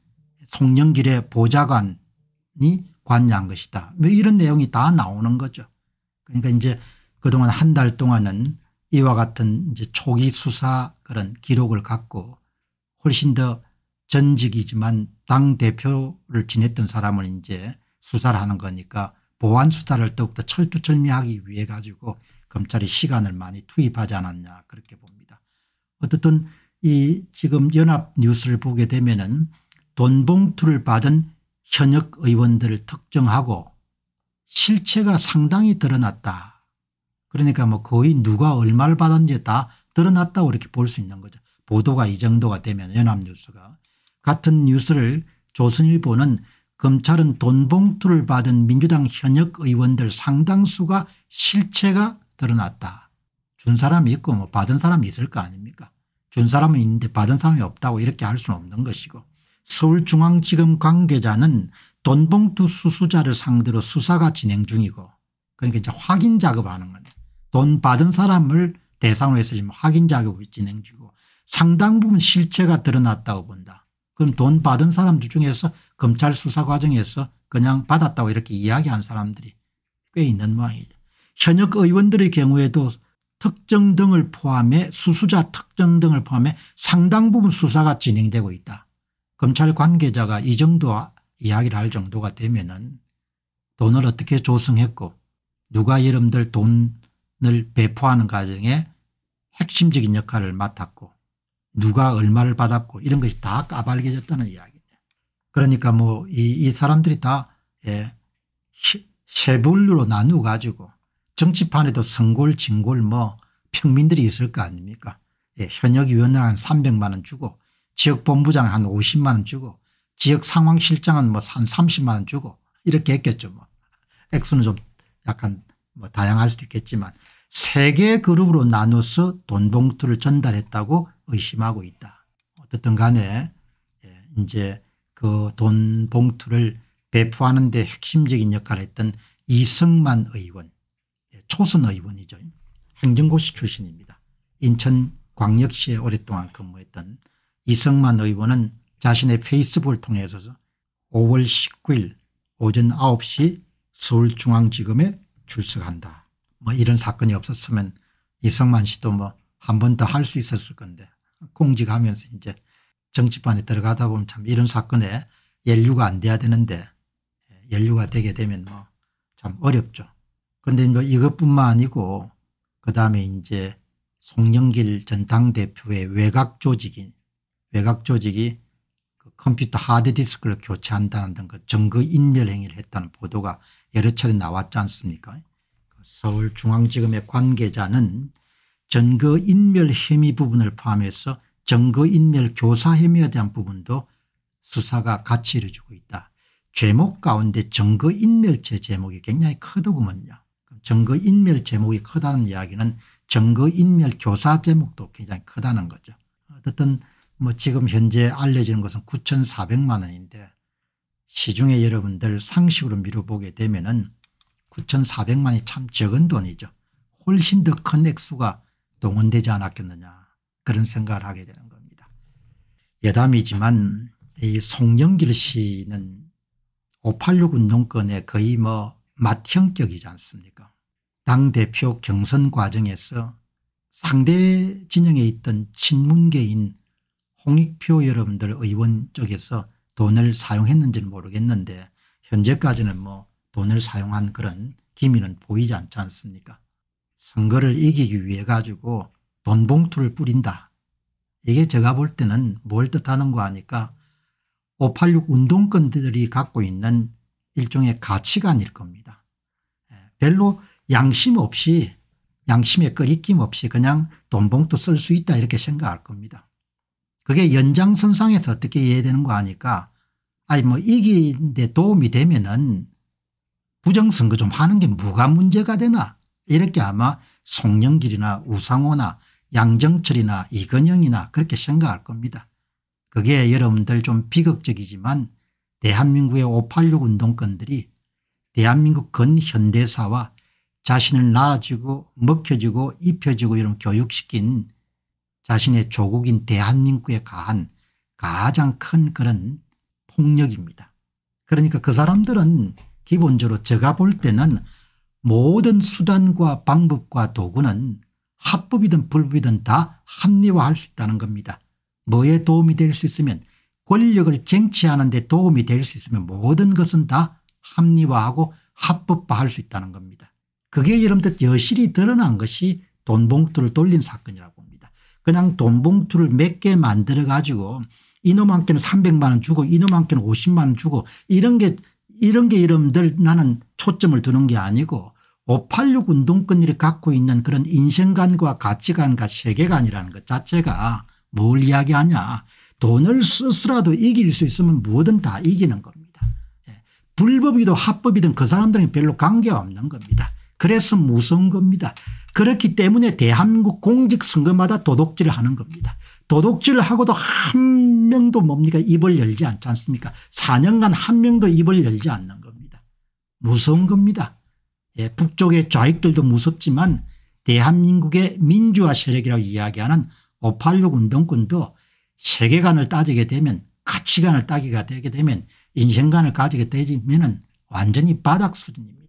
송영길의 보좌관이 관여한 것이다. 이런 내용이 다 나오는 거죠. 그러니까 이제 그동안 한 달 동안은 이와 같은 이제 초기 수사 그런 기록을 갖고 훨씬 더 전직이지만 당대표를 지냈던 사람을 이제 수사를 하는 거니까 보완 수사를 더욱더 철두철미하기 위해 가지고 검찰이 시간을 많이 투입하지 않았냐 그렇게 봅니다. 어쨌든 이 지금 연합 뉴스를 보게 되면은 돈 봉투를 받은 현역 의원들을 특정하고 실체가 상당히 드러났다. 그러니까 뭐 거의 누가 얼마를 받았는지 다 드러났다고 이렇게 볼 수 있는 거죠. 보도가 이 정도가 되면 연합 뉴스가. 같은 뉴스를 조선일보는 검찰은 돈 봉투를 받은 민주당 현역 의원들 상당수가 실체가 드러났다. 준 사람이 있고 뭐 받은 사람이 있을 거 아닙니까. 준 사람은 있는데 받은 사람이 없다고 이렇게 할 수는 없는 것이고. 서울중앙지검 관계자는 돈 봉투 수수자를 상대로 수사가 진행 중이고. 그러니까 이제 확인 작업하는 건데 돈 받은 사람을 대상으로 해서 지금 확인 작업이 진행 중이고 상당 부분 실체가 드러났다고 본다. 그럼 돈 받은 사람들 중에서 검찰 수사 과정에서 그냥 받았다고 이렇게 이야기한 사람들이 꽤 있는 모양이죠. 현역 의원들의 경우에도 특정 등을 포함해 수수자 특정 등을 포함해 상당 부분 수사가 진행되고 있다. 검찰 관계자가 이 정도 이야기를 할 정도가 되면은 돈을 어떻게 조성했고 누가 여러분들 돈을 배포하는 과정에 핵심적인 역할을 맡았고 누가 얼마를 받았고 이런 것이 다 까발려졌다는 이야기입니다. 그러니까 뭐 이 사람들이 다 세 분류로 나누어 가지고 정치판에도 성골 진골 뭐 평민들이 있을 거 아닙니까. 현역위원을 한 300만 원 주고 지역본부장을 한 50만 원 주고 지역상황실장은 뭐 한 30만 원 주고 이렇게 했겠죠. 뭐 액수는 좀 약간 뭐 다양할 수도 있겠지만 세 개의 그룹으로 나눠서 돈 봉투를 전달했다고 의심하고 있다. 어쨌든 간에 이제 그 돈 봉투를 배포하는 데 핵심적인 역할을 했던 이승만 의원 초선 의원이죠. 행정고시 출신입니다. 인천광역시에 오랫동안 근무했던 이승만 의원은 자신의 페이스북을 통해서 5월 19일 오전 9시 서울중앙지검에 출석한다. 뭐 이런 사건이 없었으면 이승만 씨도 뭐 한 번 더 할 수 있었을 건데 공직하면서 이제 정치판에 들어가다 보면 참 이런 사건에 연루가 안 돼야 되는데 연루가 되게 되면 뭐 참 어렵죠. 그런데 뭐 이것뿐만 아니고 그다음에 이제 송영길 전 당대표의 외곽 조직이 그 컴퓨터 하드디스크를 교체한다는 등 그 증거인멸 행위를 했다는 보도가 여러 차례 나왔지 않습니까. 서울중앙지검의 관계자는 증거인멸 혐의 부분을 포함해서 증거인멸 교사 혐의에 대한 부분도 수사가 같이 이루어지고 있다. 제목 가운데 증거인멸죄 제목이 굉장히 크더구먼요. 증거인멸 제목이 크다는 이야기는 증거인멸 교사 제목도 굉장히 크다는 거죠. 어쨌든 뭐 지금 현재 알려지는 것은 9,400만 원인데 시중에 여러분들 상식으로 미뤄보게 되면은 9,400만 원이 참 적은 돈이죠. 훨씬 더 큰 액수가 동원되지 않았겠느냐 그런 생각을 하게 되는 겁니다. 여담이지만 이 송영길 씨는 586 운동권의 거의 뭐 맏형격이지 않습니까. 당대표 경선 과정에서 상대 진영에 있던 친문계인 홍익표 여러분들 의원 쪽에서 돈을 사용했는지는 모르겠는데 현재까지는 뭐 돈을 사용한 그런 기미는 보이지 않지 않습니까? 선거를 이기기 위해 가지고 돈 봉투를 뿌린다. 이게 제가 볼 때는 뭘 뜻하는 거 아니까 586 운동권들이 갖고 있는 일종의 가치관일 겁니다. 별로 양심 없이 양심에 끄리낌 없이 그냥 돈 봉투 쓸 수 있다 이렇게 생각할 겁니다. 그게 연장선상에서 어떻게 이해되는 거 아니까 아니 뭐 이기는 데 도움이 되면은 부정선거 좀 하는 게 뭐가 문제가 되나 이렇게 아마 송영길이나 우상호나 양정철이나 이건영이나 그렇게 생각할 겁니다. 그게 여러분들 좀 비극적이지만 대한민국의 586 운동권들이 대한민국 근현대사와 자신을 낳아주고 먹혀주고 입혀주고 이런 교육시킨 자신의 조국인 대한민국에 가한 가장 큰 그런 폭력입니다. 그러니까 그 사람들은 기본적으로 제가 볼 때는 모든 수단과 방법과 도구는 합법이든 불법이든 다 합리화할 수 있다는 겁니다. 뭐에 도움이 될 수 있으면 권력을 쟁취하는 데 도움이 될 수 있으면 모든 것은 다 합리화하고 합법화할 수 있다는 겁니다. 그게 여러분들 여실히 드러난 것이 돈 봉투를 돌린 사건이라고 봅니다. 그냥 돈 봉투를 몇 개 만들어 가지고 이놈한테는 300만 원 주고 이놈한테는 50만 원 주고 이런 게 여러분들 나는 초점을 두는 게 아니고 586 운동권이 갖고 있는 그런 인생관과 가치관과 세계관이라는 것 자체가 뭘 이야기하냐. 돈을 쓰더라도 이길 수 있으면 뭐든 다 이기는 겁니다. 불법이든 합법이든 그 사람들은 별로 관계가 없는 겁니다. 그래서 무서운 겁니다. 그렇기 때문에 대한민국 공직선거마다 도둑질을 하는 겁니다. 도둑질을 하고도 한 명도 뭡니까 입을 열지 않지 않습니까? 4년간 한 명도 입을 열지 않는 겁니다. 무서운 겁니다. 예, 북쪽의 좌익들도 무섭지만 대한민국의 민주화 세력이라고 이야기하는 586 운동권도 세계관을 따지게 되면 가치관을 따지게 되면 인생관을 가지게 되면 완전히 바닥 수준입니다.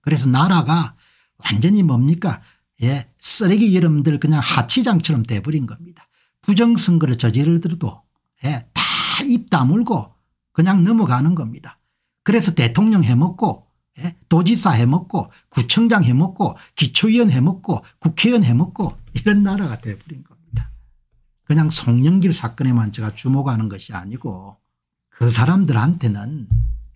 그래서 나라가 완전히 뭡니까 예, 쓰레기 여러분들 그냥 하치장처럼 돼버린 겁니다. 부정선거를 저지르더라도 예, 다 입 다물고 그냥 넘어가는 겁니다. 그래서 대통령 해먹고 예, 도지사 해먹고 구청장 해먹고 기초위원 해먹고 국회의원 해먹고 이런 나라가 돼버린 겁니다. 그냥 송영길 사건에만 제가 주목하는 것이 아니고 그 사람들한테는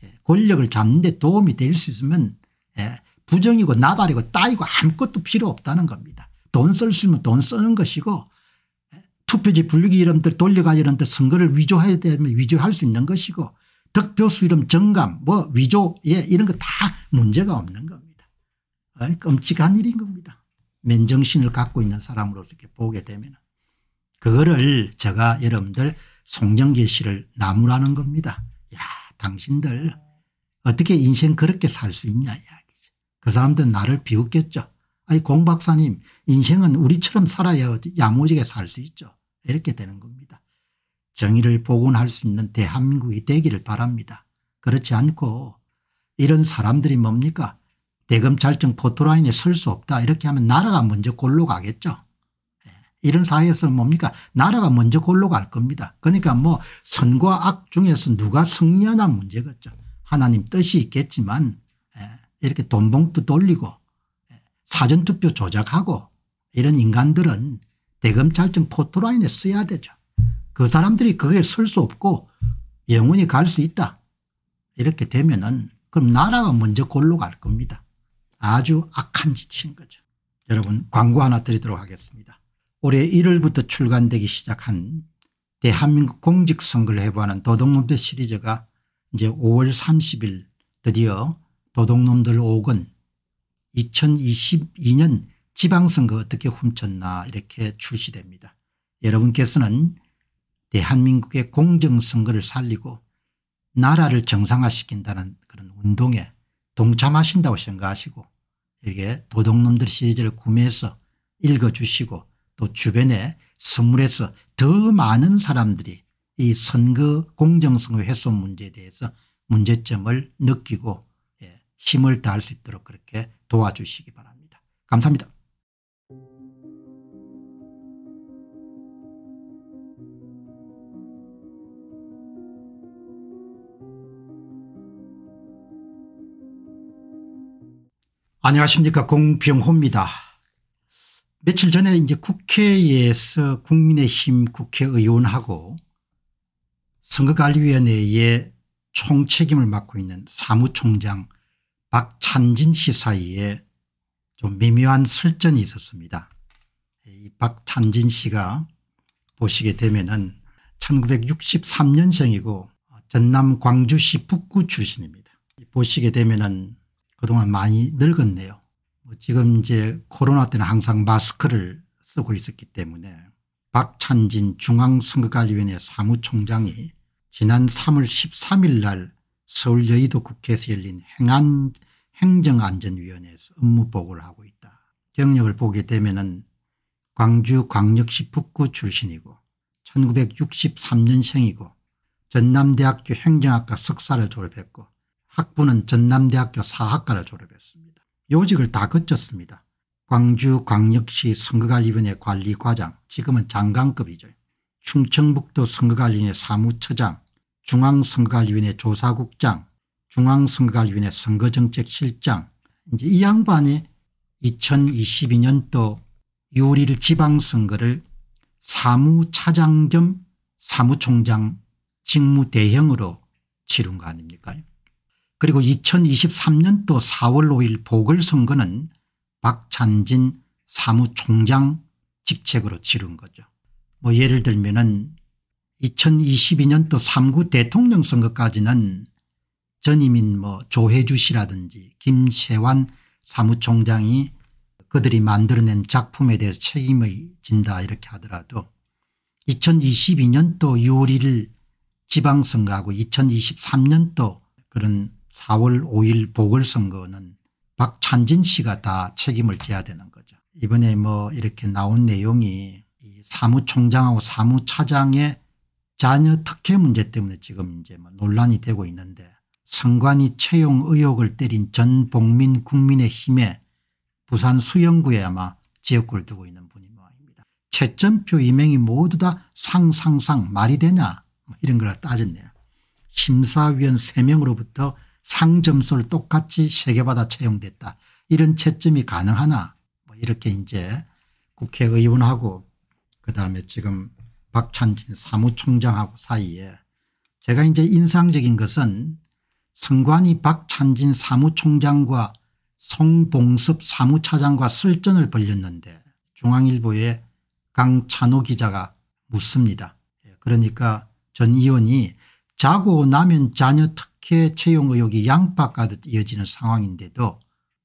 예, 권력을 잡는 데 도움이 될 수 있으면 예, 부정이고 나발이고 따이고 아무것도 필요 없다는 겁니다. 돈 쓸 수 있으면 돈 쓰는 것이고 투표지 분류기 이름들 돌려가 이름들 선거를 위조해야 되면 위조할 수 있는 것이고 득표수 이름 정감 뭐 위조 예 이런 거 다 문제가 없는 겁니다. 끔찍한 일인 겁니다. 맨정신을 갖고 있는 사람으로 이렇게 보게 되면 그거를 제가 여러분들 송영길 씨를 나무라는 겁니다. 야 당신들 어떻게 인생 그렇게 살 수 있냐 이야기죠. 그 사람들은 나를 비웃겠죠. 아니 공 박사님 인생은 우리처럼 살아야 야무지게 살 수 있죠. 이렇게 되는 겁니다. 정의를 복원할 수 있는 대한민국이 되기를 바랍니다. 그렇지 않고 이런 사람들이 뭡니까 대검찰청 포토라인에 설 수 없다 이렇게 하면 나라가 먼저 골로 가겠죠. 이런 사회에서는 뭡니까 나라가 먼저 골로 갈 겁니다. 그러니까 뭐 선과 악 중에서 누가 승리하냐 문제겠죠. 하나님 뜻이 있겠지만 이렇게 돈 봉투 돌리고 사전투표 조작하고 이런 인간들은 대검찰청 포토라인에 써야 되죠. 그 사람들이 거기에 설 수 없고 영원히 갈 수 있다. 이렇게 되면은 그럼 나라가 먼저 골로 갈 겁니다. 아주 악한 짓인 거죠. 여러분 광고 하나 드리도록 하겠습니다. 올해 1월부터 출간되기 시작한 대한민국 공직선거를 해보는 도둑놈들 시리즈가 이제 5월 30일 드디어 도둑놈들 5권 2022년 지방선거 어떻게 훔쳤나 이렇게 출시됩니다. 여러분께서는 대한민국의 공정선거를 살리고 나라를 정상화시킨다는 그런 운동에 동참하신다고 생각하시고 이렇게 도둑놈들 시리즈를 구매해서 읽어주시고 또 주변에 선물해서 더 많은 사람들이 이 선거 공정선거 훼손 문제에 대해서 문제점을 느끼고 힘을 다할 수 있도록 그렇게 도와주시기 바랍니다. 감사합니다. 안녕하십니까, 공병호입니다. 며칠 전에 이제 국회에서 국민의힘 국회의원하고 선거관리위원회의 총책임을 맡고 있는 사무총장 박찬진 씨 사이에 좀 미묘한 설전이 있었습니다. 이 박찬진 씨가 보시게 되면은 1963년생이고 전남 광주시 북구 출신입니다. 보시게 되면은 그동안 많이 늙었네요. 지금 이제 코로나 때는 항상 마스크를 쓰고 있었기 때문에 박찬진 중앙선거관리위원회 사무총장이 지난 3월 13일 날 서울 여의도 국회에서 열린 행정안전위원회에서 업무보고를 하고 있다. 경력을 보게 되면은 광주광역시 북구 출신이고 1963년생이고 전남대학교 행정학과 석사를 졸업했고 학부는 전남대학교 사학과를 졸업했습니다. 요직을 다 거쳤습니다. 광주광역시 선거관리위원회 관리과장, 지금은 장관급이죠. 충청북도 선거관리위원회 사무처장, 중앙선거관리위원회 조사국장, 중앙선거관리위원회 선거정책실장. 이제 이 양반이 2022년도 6월 1일 지방선거를 사무차장 겸 사무총장 직무대행으로 치른 거 아닙니까? 그리고 2023년도 4월 5일 보궐선거는 박찬진 사무총장 직책으로 치른 거죠. 뭐 예를 들면은 2022년도 3구 대통령 선거까지는 전임인 뭐 조혜주 씨라든지 김세환 사무총장이 그들이 만들어낸 작품에 대해서 책임을 진다 이렇게 하더라도 2022년도 6월 1일 지방선거하고 2023년도 그런 4월 5일 보궐선거는 박찬진 씨가 다 책임을 져야 되는 거죠. 이번에 뭐 이렇게 나온 내용이 사무총장하고 사무차장의 자녀 특혜 문제 때문에 지금 이제 뭐 논란이 되고 있는데, 선관위 채용 의혹을 때린 전봉민 국민의힘의 부산 수영구에 아마 지역구를 두고 있는 분이 모양입니다. 채점표 임행이 모두 다 상상상 말이 되냐 뭐 이런 걸 따졌네요. 심사위원 3명으로부터 상점수를 똑같이 3개 받아 채용됐다. 이런 채점이 가능하나 뭐 이렇게 이제 국회의원하고 그다음에 지금 박찬진 사무총장하고 사이에, 제가 이제 인상적인 것은 선관위 박찬진 사무총장과 송봉섭 사무차장과 설전을 벌였는데 중앙일보의 강찬호 기자가 묻습니다. 그러니까 전 의원이 자고 나면 자녀 특혜 채용 의혹이 양파 가듯 이어지는 상황인데도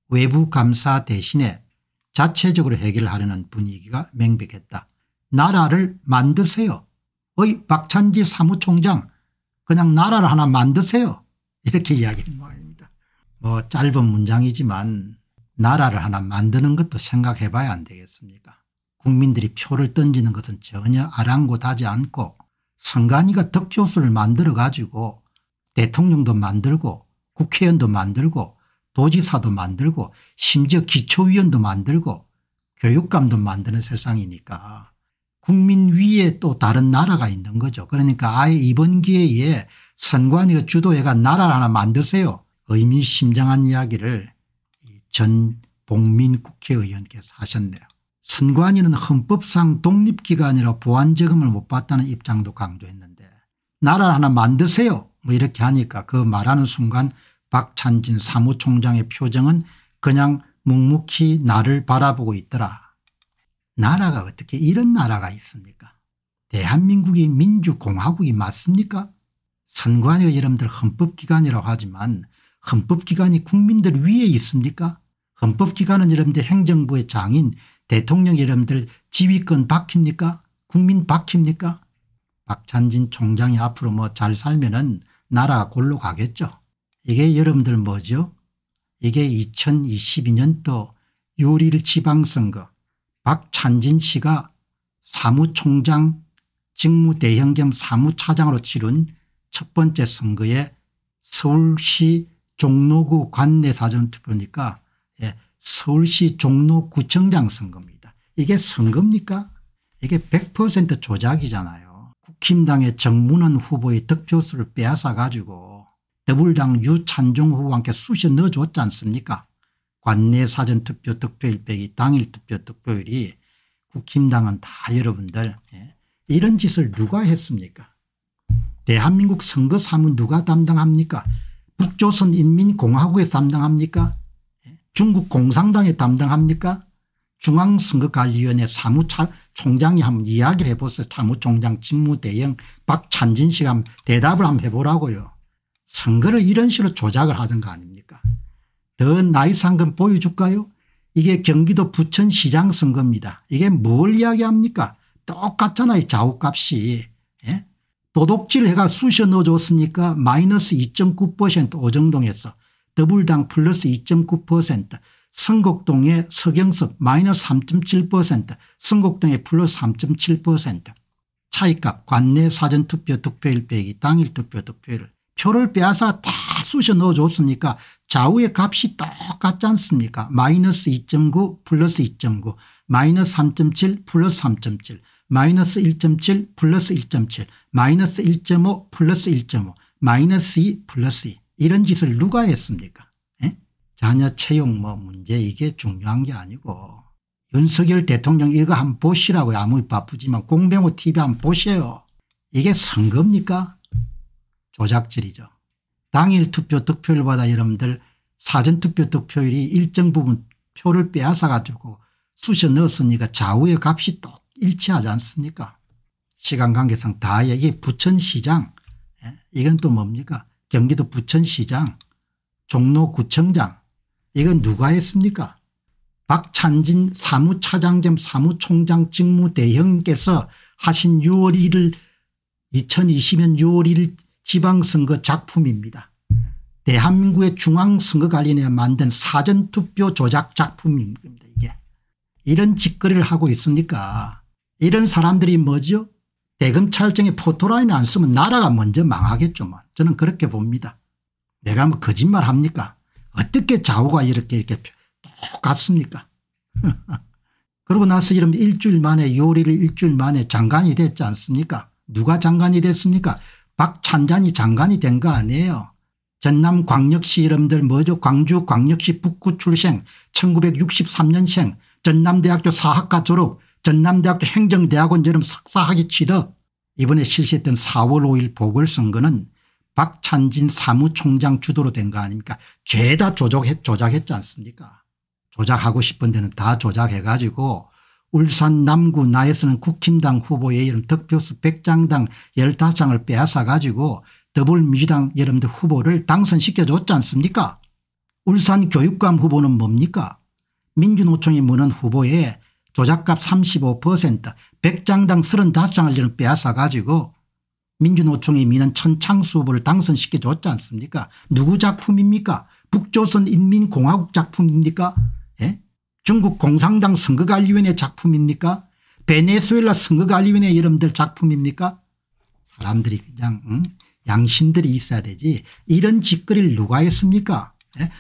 외부 감사 대신에 자체적으로 해결하려는 분위기가 명백했다. 나라를 만드세요. 어이 박찬진 사무총장, 그냥 나라를 하나 만드세요. 이렇게 이야기하는 모양입니다. 뭐 짧은 문장이지만 나라를 하나 만드는 것도 생각해 봐야 안 되겠습니까? 국민들이 표를 던지는 것은 전혀 아랑곳하지 않고 선관위가 득표수를 만들어 가지고 대통령도 만들고 국회의원도 만들고 도지사도 만들고 심지어 기초위원도 만들고 교육감도 만드는 세상이니까 국민 위에 또 다른 나라가 있는 거죠. 그러니까 아예 이번 기회에 선관위가 주도해가 나라를 하나 만드세요. 의미심장한 이야기를 전봉민 국회의원께서 하셨네요. 선관위는 헌법상 독립기관이라 보완재금을 못 받다는 입장도 강조했는데 나라를 하나 만드세요 뭐 이렇게 하니까 그 말하는 순간 박찬진 사무총장의 표정은 그냥 묵묵히 나를 바라보고 있더라. 나라가 어떻게 이런 나라가 있습니까? 대한민국이 민주공화국이 맞습니까? 선관위가 여러분들 헌법기관이라고 하지만 헌법기관이 국민들 위에 있습니까? 헌법기관은 여러분들 행정부의 장인 대통령 여러분들 지휘권 박힙니까? 국민 박힙니까? 박찬진 총장이 앞으로 뭐 잘 살면은 나라가 골로 가겠죠. 이게 여러분들 뭐죠? 이게 2022년도 6월 1일 지방선거 박찬진 씨가 사무총장 직무대행 겸 사무차장으로 치른 첫 번째 선거에 서울시 종로구 관내 사전투표니까 서울시 종로구청장 선거입니다. 이게 선거입니까? 이게 100% 조작이잖아요. 국힘당의 정문원 후보의 득표수를 빼앗아 가지고 더불당 유찬종 후보한테 쑤셔 넣어줬지 않습니까? 관내 사전투표 득표일 빼기 당일 투표 득표율이 국힘당은 다 여러분들 이런 짓을 누가 했습니까? 대한민국 선거 사무 누가 담당합니까? 북조선인민공화국에 담당합니까? 중국 공산당에 담당합니까? 중앙선거관리위원회 사무총장이 한번 이야기를 해보세요. 사무총장 직무대행 박찬진 씨가 대답을 한번 해보라고요. 선거를 이런 식으로 조작을 하던 거 아닙니까? 더 나이스한 건 보여줄까요? 이게 경기도 부천시장 선거입니다. 이게 뭘 이야기합니까? 똑같잖아요. 좌우값이. 예? 도둑질 해가 쑤셔 넣어줬으니까 마이너스 2.9% 오정동에서 더불당 플러스 2.9%, 성곡동의 서경석 마이너스 3.7%, 성곡동의 플러스 3.7% 차이값 관내 사전투표 득표일 빼기 당일 투표 득표율을 표를 빼앗아 다 쑤셔 넣어줬으니까 좌우의 값이 똑같지 않습니까? 마이너스 2.9 플러스 2.9, 마이너스 3.7 플러스 3.7, 마이너스 1.7 플러스 1.7, 마이너스 1.5 플러스 1.5, 마이너스 2 플러스 2. 이런 짓을 누가 했습니까? 에? 자녀 채용 뭐 문제 이게 중요한 게 아니고 윤석열 대통령 이거 한번 보시라고요. 아무리 바쁘지만 공병호 TV 한번 보세요. 이게 선거입니까? 조작질이죠. 당일 투표 득표율보다 여러분들 사전투표 득표율이 일정 부분 표를 빼앗아 가지고 쑤셔 넣었으니까 좌우의 값이 똑 일치하지 않습니까? 시간 관계상 다 이게 부천시장 이건 또 뭡니까? 경기도 부천시장, 종로구청장 이건 누가 했습니까? 박찬진 사무차장 겸 사무총장 직무대행께서 하신 6월 1일 2020년 6월 1일 지방선거 작품입니다. 대한민국의 중앙선거관리위원회가 만든 사전투표 조작 작품입니다. 이게 이런 짓거리를 하고 있으니까 이런 사람들이 뭐죠? 대검찰청에 포토라인 안 쓰면 나라가 먼저 망하겠죠만 저는 그렇게 봅니다. 내가 뭐 거짓말 합니까? 어떻게 좌우가 이렇게 똑같습니까? 그러고 나서 이런 일주일 만에 요리를 일주일 만에 장관이 됐지 않습니까? 누가 장관이 됐습니까? 박찬진이 장관이 된 거 아니에요. 전남광역시 이름들 뭐죠? 광주광역시 북구 출생 1963년생 전남대학교 사학과 졸업, 전남대학교 행정대학원 여름 석사학위 취득. 이번에 실시했던 4월 5일 보궐선거는 박찬진 사무총장 주도로 된 거 아닙니까? 죄다 조작했지 않습니까? 조작하고 싶은 데는 다 조작해가지고 울산 남구 나에서는 국힘당 후보의 이름 득표수 100장당 15장을 빼앗아가지고 더불어민주당 여러분들 후보를 당선시켜줬지 않습니까? 울산 교육감 후보는 뭡니까? 민주노총이 무는 후보에 조작값 35%, 100장당 35장을 빼앗아 가지고 민주노총이 미는 천창수 후보를 당선시켜줬지 않습니까? 누구 작품입니까? 북조선인민공화국 작품입니까? 예? 중국 공산당 선거관리위원회 작품입니까? 베네수엘라 선거관리위원회 이름들 작품입니까? 사람들이 그냥 양심들이 있어야 되지 이런 짓거리를 누가 했습니까?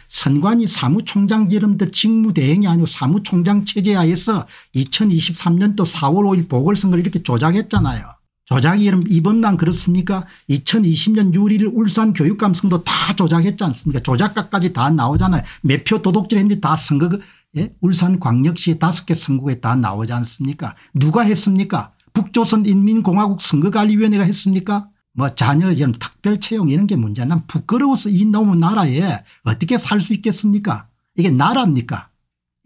선관위 사무총장 이름들 직무대행이 아니고 사무총장 체제하에서 2023년도 4월 5일 보궐선거를 이렇게 조작했잖아요. 조작이 이번만 그렇습니까? 2020년 6월 1일 울산 교육감 선거 다 조작했지 않습니까? 조작값까지 다 나오잖아요. 몇 표 도둑질했는지 다 선거 예? 울산 광역시 5개 선거에 다 나오지 않습니까? 누가 했습니까? 북조선인민공화국 선거관리위원회가 했습니까? 뭐 자녀 이런 특별 채용 이런 게 문제야. 난 부끄러워서 이 놈의 나라에 어떻게 살 수 있겠습니까? 이게 나라입니까?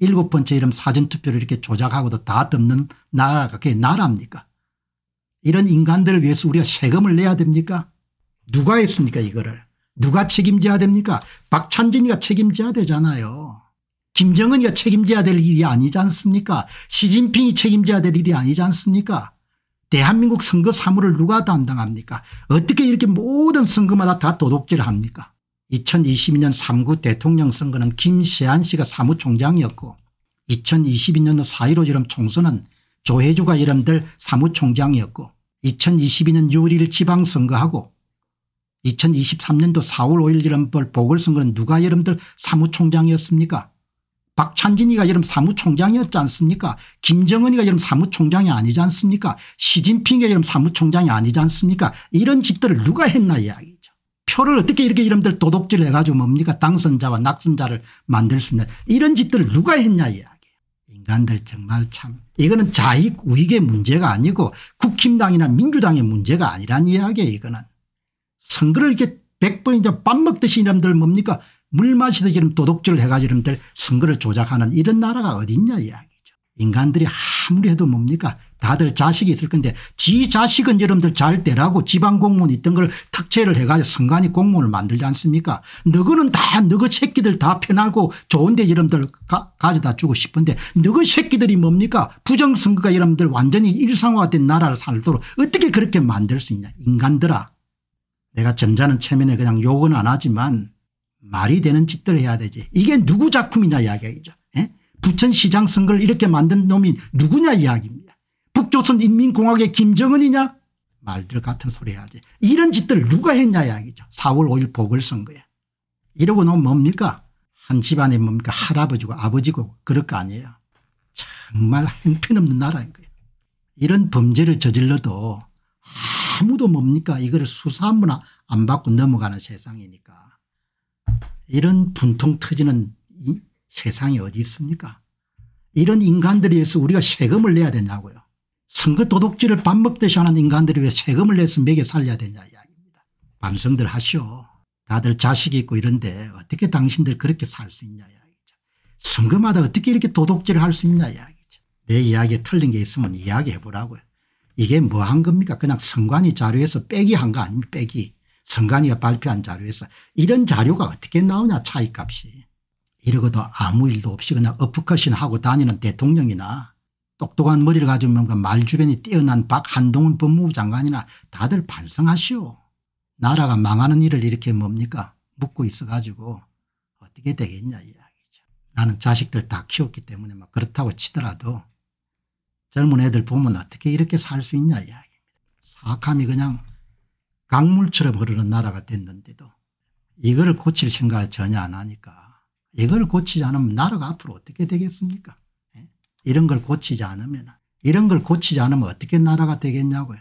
7번째 이런 사전투표를 이렇게 조작하고도 다 덮는 나라가 그게 나라입니까? 이런 인간들을 위해서 우리가 세금을 내야 됩니까? 누가 했습니까 이거를? 누가 책임져야 됩니까? 박찬진이가 책임져야 되잖아요. 김정은이가 책임져야 될 일이 아니지 않습니까? 시진핑이 책임져야 될 일이 아니지 않습니까? 대한민국 선거 사무를 누가 담당합니까? 어떻게 이렇게 모든 선거마다 다 도둑질을 합니까? 2022년 3구 대통령 선거는 김세한 씨가 사무총장이었고 2022년 4.15 총선은 조혜주가 이름들 사무총장이었고 2022년 6월 1일 지방선거하고 2023년도 4월 5일 이름 보궐선거는 누가 이름들 사무총장이었습니까? 박찬진이가 이름 사무총장이었지 않습니까? 김정은이가 이름 사무총장이 아니지 않습니까? 시진핑이가 이름 사무총장이 아니지 않습니까? 이런 짓들을 누가 했나 이야기죠. 표를 어떻게 이렇게 이름들 도둑질 해가지고 뭡니까 당선자와 낙선자를 만들 수 있나, 이런 짓들을 누가 했냐 이야기예요. 인간들 정말 참, 이거는 자익 우익의 문제가 아니고 국힘당이나 민주당의 문제가 아니란 이야기예요. 이거는 선거를 이렇게 100번 밥 먹듯이 이놈들 뭡니까 물 마시듯이 이런 도둑질을 해가지고 이놈들 선거를 조작하는 이런 나라가 어딨냐 이야기죠. 인간들이 아무리 해도 뭡니까 다들 자식이 있을 건데 지 자식은 여러분들 잘 되라고 지방 공무원 있던 걸 특채를 해가지고 선관위 공무원을 만들지 않습니까. 너거는 다 너거 새끼들 다 편하고 좋은데 여러분들 가져다 주고 싶은데 너거 새끼들이 뭡니까 부정선거가 여러분들 완전히 일상화된 나라를 살도록 어떻게 그렇게 만들 수 있냐. 인간들아, 내가 점잖은 체면에 그냥 욕은 안 하지만 말이 되는 짓들 해야 되지. 이게 누구 작품이냐 이야기죠. 예? 부천시장 선거를 이렇게 만든 놈이 누구냐 이야기입니다. 북조선인민공화국의 김정은이냐, 말들 같은 소리 해야지. 이런 짓들 누가 했냐 이야기죠. 4월 5일 보궐선거에. 이러고 놓으면 뭡니까 한 집안에 뭡니까 할아버지고 아버지고 그럴 거 아니에요. 정말 행편없는 나라인 거예요. 이런 범죄를 저질러도 아무도 뭡니까 이거를 수사 한번 안 받고 넘어가는 세상이니까. 이런 분통 터지는 이 세상이 어디 있습니까. 이런 인간들에 의해서 우리가 세금을 내야 되냐고요. 선거 도둑질을 밥 먹듯이 하는 인간들이 왜 세금을 내서 먹여 살려야 되냐 이야기입니다. 반성들 하시오. 다들 자식이 있고 이런데 어떻게 당신들 그렇게 살 수 있냐 이야기죠. 선거마다 어떻게 이렇게 도둑질을 할 수 있냐 이야기죠. 내 이야기에 틀린 게 있으면 이야기해 보라고요. 이게 뭐 한 겁니까. 그냥 선관위 자료에서 빼기 한 거 아닙니까. 빼기. 선관위가 발표한 자료에서 이런 자료가 어떻게 나오냐 차이값이. 이러고도 아무 일도 없이 그냥 어프컷이나 하고 다니는 대통령이나 똑똑한 머리를 가지고 말 주변이 뛰어난 한동훈 법무부 장관이나 다들 반성하시오. 나라가 망하는 일을 이렇게 뭡니까 묻고 있어가지고 어떻게 되겠냐 이야기죠. 나는 자식들 다 키웠기 때문에 막 그렇다고 치더라도 젊은 애들 보면 어떻게 이렇게 살 수 있냐 이야기입니다. 사악함이 그냥 강물처럼 흐르는 나라가 됐는데도 이걸 고칠 생각을 전혀 안 하니까, 이걸 고치지 않으면 나라가 앞으로 어떻게 되겠습니까. 이런 걸 고치지 않으면, 이런 걸 고치지 않으면 어떻게 나라가 되겠냐고요.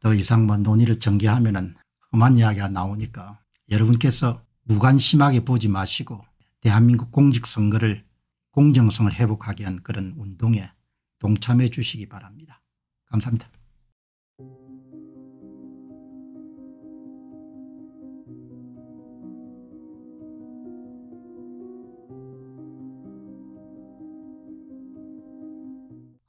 더 이상 뭐 논의를 전개하면은 험한 이야기가 나오니까 여러분께서 무관심하게 보지 마시고 대한민국 공직선거를 공정성을 회복하게 한 그런 운동에 동참해 주시기 바랍니다. 감사합니다.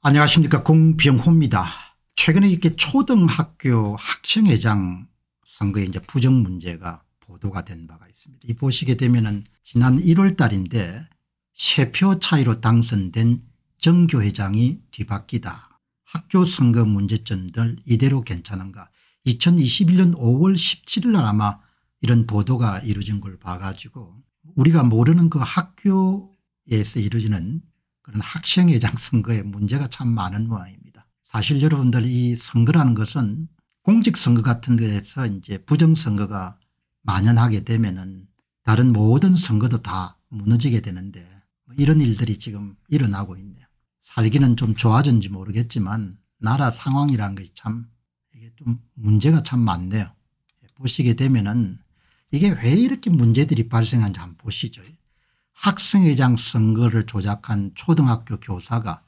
안녕하십니까, 공병호입니다. 최근에 이렇게 초등학교 학생회장 선거에 이제 부정 문제가 보도가 된 바가 있습니다. 이 보시게 되면은 지난 1월 달인데 3표 차이로 당선된 정교회장이 뒤바뀌다. 학교 선거 문제점들 이대로 괜찮은가. 2021년 5월 17일 날 아마 이런 보도가 이루어진 걸 봐가지고 우리가 모르는 그 학교에서 이루어지는 그런 학생회장 선거에 문제가 참 많은 모양입니다. 사실 여러분들 이 선거라는 것은 공직선거 같은 데서 이제 부정선거가 만연하게 되면은 다른 모든 선거도 다 무너지게 되는데 이런 일들이 지금 일어나고 있네요. 살기는 좀 좋아졌는지 모르겠지만 나라 상황이라는 것이 참 이게 좀 문제가 참 많네요. 보시게 되면은 이게 왜 이렇게 문제들이 발생하는지 한번 보시죠. 학생회장 선거를 조작한 초등학교 교사가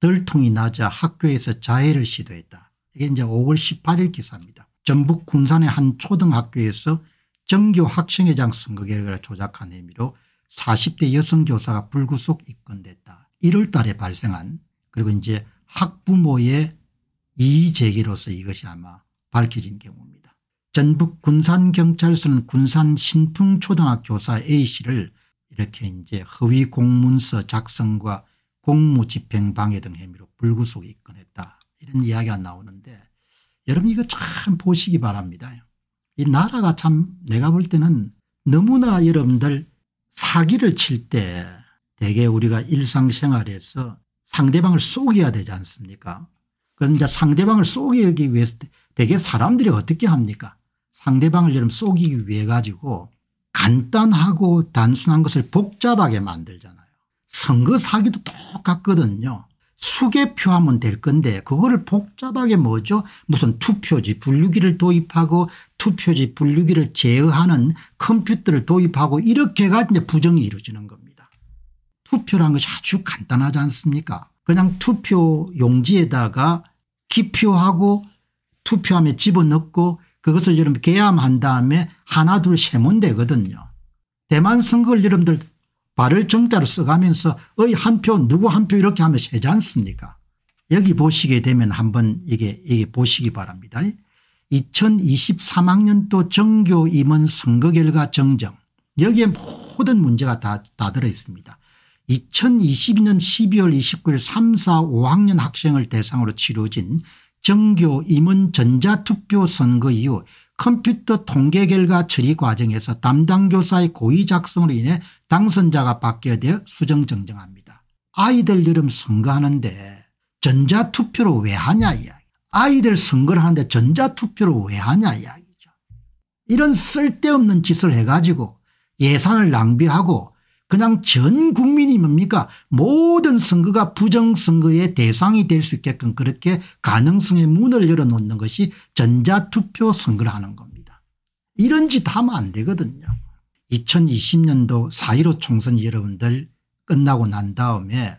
들통이 나자 학교에서 자해를 시도했다. 이게 이제 5월 18일 기사입니다. 전북 군산의 한 초등학교에서 정교 학생회장 선거 결과를 조작한 혐의로 40대 여성 교사가 불구속 입건됐다. 1월 달에 발생한, 그리고 이제 학부모의 이의 제기로서 이것이 아마 밝혀진 경우입니다. 전북 군산경찰서는 군산 신풍초등학교 교사 A씨를 이렇게 이제 허위 공문서 작성과 공무집행 방해 등 혐의로 불구속 입건했다. 이런 이야기가 나오는데 여러분 이거 참 보시기 바랍니다. 이 나라가 참 내가 볼 때는 너무나 여러분들 사기를 칠 때 대개 우리가 일상생활에서 상대방을 속여야 되지 않습니까? 그런데 상대방을 속이기 위해서 대개 사람들이 어떻게 합니까? 상대방을 여러분 속이기 위해 가지고 간단하고 단순한 것을 복잡하게 만들잖아요. 선거 사기도 똑같거든요. 수개표하면 될 건데 그거를 복잡하게 뭐죠? 무슨 투표지 분류기를 도입하고 투표지 분류기를 제어하는 컴퓨터를 도입하고 이렇게가 이제 부정이 이루어지는 겁니다. 투표라는 것이 아주 간단하지 않습니까? 그냥 투표 용지에다가 기표하고 투표함에 집어넣고 그것을 여러분 계함한 다음에 하나 둘 세면 되거든요. 대만 선거를 여러분들 발을 정자로 써가면서 어이 한 표 누구 한 표 이렇게 하면 세지 않습니까? 여기 보시게 되면 한번 이게 보시기 바랍니다. 2023학년도 정교 임원 선거 결과 정정 여기에 모든 문제가 다 들어 있습니다. 2022년 12월 29일 3, 4, 5학년 학생을 대상으로 치러진 정교 임원 전자투표 선거 이후 컴퓨터 통계 결과 처리 과정에서 담당 교사의 고의 작성으로 인해 당선자가 바뀌어야 되어 수정 정정합니다. 아이들 여름 선거하는데 전자투표로 왜 하냐 이야기. 아이들 선거를 하는데 전자투표로 왜 하냐 이야기죠. 이런 쓸데없는 짓을 해가지고 예산을 낭비하고 그냥 전 국민이 뭡니까? 모든 선거가 부정선거의 대상이 될 수 있게끔 그렇게 가능성의 문을 열어놓는 것이 전자투표 선거를 하는 겁니다. 이런 짓 하면 안 되거든요. 2020년도 4.15 총선이 여러분들 끝나고 난 다음에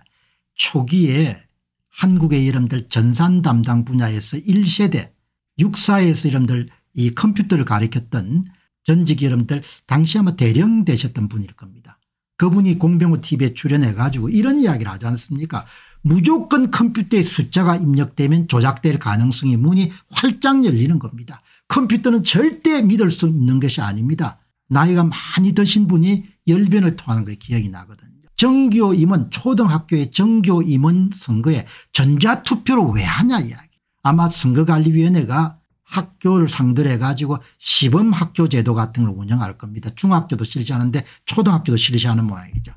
초기에 한국의 여러분들 전산 담당 분야에서 1세대 육사에서 여러분들 이 컴퓨터를 가리켰던 전직 여러분들 당시 아마 대령 되셨던 분일 겁니다. 그분이 공병호 TV에 출연해 가지고 이런 이야기를 하지 않습니까? 무조건 컴퓨터에 숫자가 입력되면 조작될 가능성이 문이 활짝 열리는 겁니다. 컴퓨터는 절대 믿을 수 있는 것이 아닙니다. 나이가 많이 드신 분이 열변을 토하는 게 기억이 나거든요. 정교 임원 초등학교의 정교 임원 선거에 전자투표로 왜 하냐 이야기. 아마 선거관리위원회가 학교를 상대로 해가지고 시범학교 제도 같은 걸 운영할 겁니다. 중학교도 실시하는데 초등학교도 실시하는 모양이죠.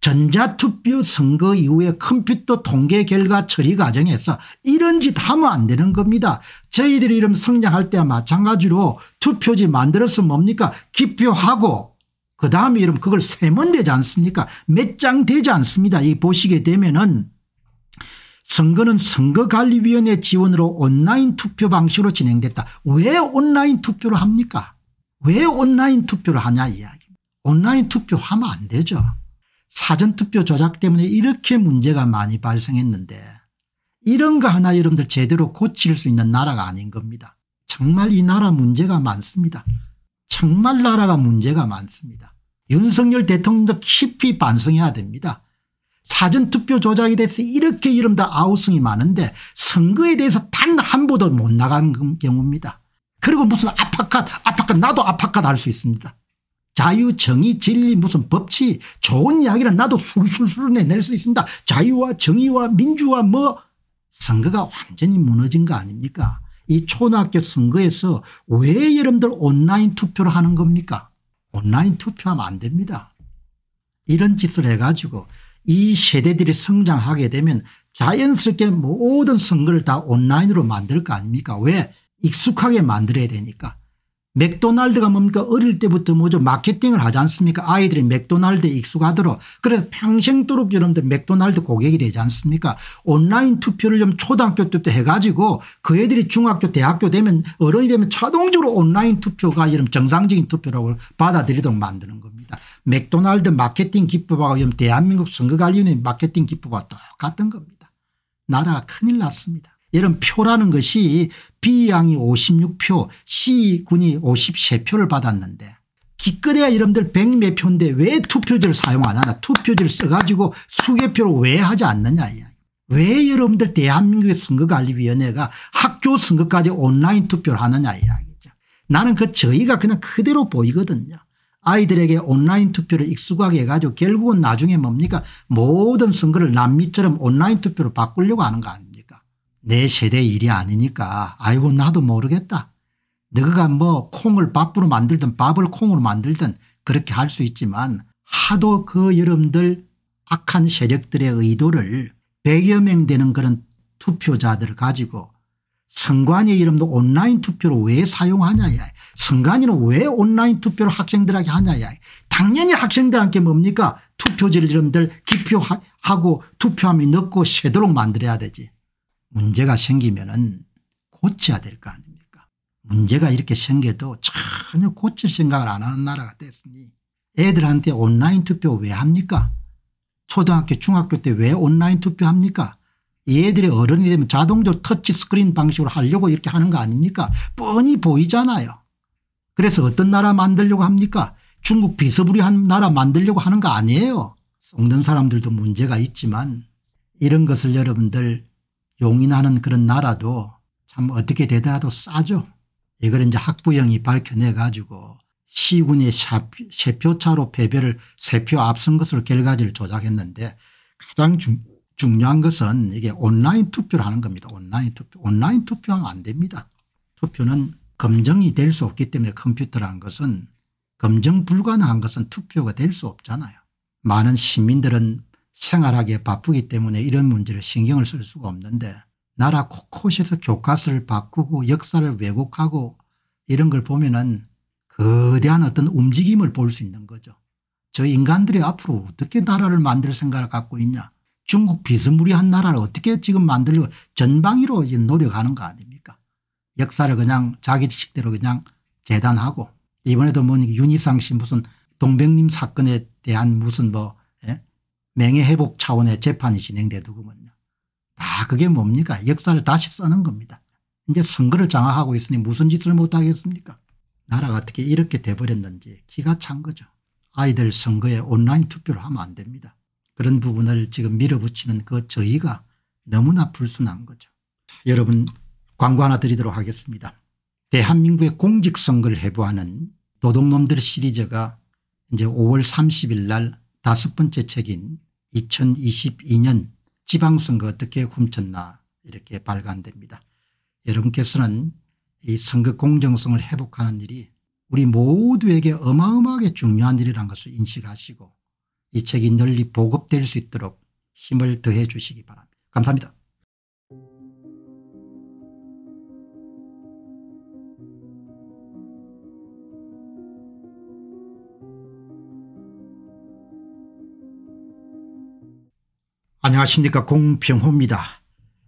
전자투표 선거 이후에 컴퓨터 통계 결과 처리 과정에서 이런 짓 하면 안 되는 겁니다. 저희들이 이름 성장할 때와 마찬가지로 투표지 만들어서 뭡니까? 기표하고 그다음에 이름 그걸 세면 되지 않습니까? 몇 장 되지 않습니다. 이 보시게 되면은 선거는 선거관리위원회 지원으로 온라인 투표 방식으로 진행됐다. 왜 온라인 투표를 합니까? 왜 온라인 투표를 하냐 이야기입니다. 온라인 투표하면 안 되죠. 사전투표 조작 때문에 이렇게 문제가 많이 발생했는데 이런 거 하나 여러분들 제대로 고칠 수 있는 나라가 아닌 겁니다. 정말 이 나라 문제가 많습니다. 정말 나라가 문제가 많습니다. 윤석열 대통령도 깊이 반성해야 됩니다. 사전투표 조작에 대해서 이렇게 이름 다 아우성이 많은데 선거에 대해서 단 한 보도 못 나간 경우입니다. 그리고 무슨 아파컷 나도 아파컷 할 수 있습니다. 자유, 정의, 진리, 무슨 법치 좋은 이야기는 나도 술술 내낼 수 있습니다. 자유와 정의와 민주와 뭐 선거가 완전히 무너진 거 아닙니까? 이 초등학교 선거에서 왜 여러분들 온라인 투표를 하는 겁니까? 온라인 투표하면 안 됩니다. 이런 짓을 해가지고 이 세대들이 성장하게 되면 자연스럽게 모든 선거를 다 온라인으로 만들 거 아닙니까? 왜? 익숙하게 만들어야 되니까. 맥도날드가 뭡니까? 어릴 때부터 뭐죠? 마케팅을 하지 않습니까? 아이들이 맥도날드에 익숙하도록. 그래서 평생도록 여러분들 맥도날드 고객이 되지 않습니까? 온라인 투표를 좀 초등학교 때부터 해가지고 그 애들이 중학교 대학교 되면 어른이 되면 자동적으로 온라인 투표가 이런 정상적인 투표라고 받아들이도록 만드는 겁니다. 맥도날드 마케팅 기법하고 이런 대한민국 선거관리위원회 마케팅 기법과 똑같은 겁니다. 나라가 큰일 났습니다. 이런 표라는 것이 B양이 56표 C군이 53표를 받았는데 기껏해야 이름들 100몇 표인데 왜 투표지를 사용 안 하나. 투표지를 써가지고 수개표로 왜 하지 않느냐. 왜 여러분들 대한민국의 선거관리위원회가 학교 선거까지 온라인 투표를 하느냐 이야기죠. 나는 그 저희가 그냥 그대로 보이거든요. 아이들에게 온라인 투표를 익숙하게 해가지고 결국은 나중에 뭡니까 모든 선거를 남미처럼 온라인 투표로 바꾸려고 하는 거 아닙니까. 내 세대 일이 아니니까 아이고 나도 모르겠다. 너가 뭐 콩을 밥으로 만들든 밥을 콩으로 만들든 그렇게 할 수 있지만 하도 그 여러분들 악한 세력들의 의도를 100여 명 되는 그런 투표자들을 가지고 선관위의 이름도 온라인 투표를 왜 사용하냐. 야 선관위는 왜 온라인 투표를 학생들에게 하냐. 야 당연히 학생들한테 뭡니까 투표지를 여러분들 기표 하고 투표함이 넣고 새도록 만들어야 되지. 문제가 생기면은 고쳐야 될 거 아닙니까? 문제가 이렇게 생겨도 전혀 고칠 생각을 안 하는 나라가 됐으니 애들한테 온라인 투표 왜 합니까? 초등학교 중학교 때 왜 온라인 투표합니까? 얘들이 어른이 되면 자동적으로 터치스크린 방식으로 하려고 이렇게 하는 거 아닙니까? 뻔히 보이잖아요. 그래서 어떤 나라 만들려고 합니까? 중국 비서부리한 나라 만들려고 하는 거 아니에요. 속는 사람들도 문제가 있지만 이런 것을 여러분들 용인하는 그런 나라도 참 어떻게 되더라도 싸죠. 이걸 이제 학부형이 밝혀내가지고 시군의 세표차로 패배를 3표 앞선 것으로 결과지를 조작했는데 가장 중요한 것은 이게 온라인 투표를 하는 겁니다. 온라인 투표. 온라인 투표는 안 됩니다. 투표는 검증이 될 수 없기 때문에 컴퓨터라는 것은 검증 불가능한 것은 투표가 될 수 없잖아요. 많은 시민들은 생활하기에 바쁘기 때문에 이런 문제를 신경을 쓸 수가 없는데 나라 곳곳에서 교과서를 바꾸고 역사를 왜곡하고 이런 걸 보면은 거대한 어떤 움직임을 볼 수 있는 거죠. 저 인간들이 앞으로 어떻게 나라를 만들 생각을 갖고 있냐. 중국 비스무리한 나라를 어떻게 지금 만들려고 전방위로 노력하는 거 아닙니까? 역사를 그냥 자기식대로 그냥 재단하고 이번에도 뭐 윤희상 씨 무슨 동백님 사건에 대한 무슨 뭐 명예회복 차원의 재판이 진행되더군요. 다 그게 뭡니까? 역사를 다시 쓰는 겁니다. 이제 선거를 장악하고 있으니 무슨 짓을 못하겠습니까? 나라가 어떻게 이렇게 돼버렸는지 기가 찬 거죠. 아이들 선거에 온라인 투표를 하면 안 됩니다. 그런 부분을 지금 밀어붙이는 그 저희가 너무나 불순한 거죠. 여러분 광고 하나 드리도록 하겠습니다. 대한민국의 공직선거를 해부하는 도둑놈들 시리즈가 이제 5월 30일 날 5번째 책인 2022년 지방선거 어떻게 훔쳤나 이렇게 발간됩니다. 여러분께서는 이 선거 공정성을 회복하는 일이 우리 모두에게 어마어마하게 중요한 일이라는 것을 인식하시고 이 책이 널리 보급될 수 있도록 힘을 더해 주시기 바랍니다. 감사합니다. 안녕하십니까. 공병호입니다.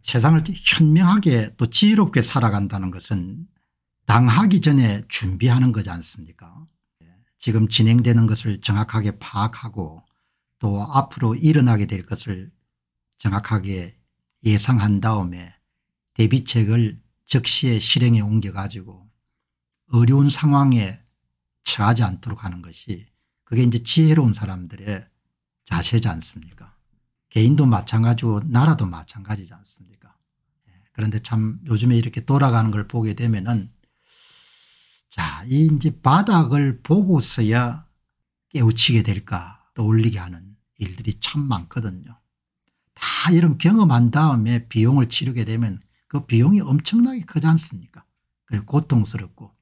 세상을 현명하게 또 지혜롭게 살아간다는 것은 당하기 전에 준비하는 거지 않습니까? 지금 진행되는 것을 정확하게 파악하고 또 앞으로 일어나게 될 것을 정확하게 예상한 다음에 대비책을 적시에 실행에 옮겨가지고 어려운 상황에 처하지 않도록 하는 것이 그게 이제 지혜로운 사람들의 자세지 않습니까? 개인도 마찬가지고 나라도 마찬가지지 않습니까? 그런데 참 요즘에 이렇게 돌아가는 걸 보게 되면은 자, 이 이제 바닥을 보고서야 깨우치게 될까? 떠올리게 하는 일들이 참 많거든요. 다 이런 경험한 다음에 비용을 치르게 되면 그 비용이 엄청나게 크지 않습니까? 그리고 고통스럽고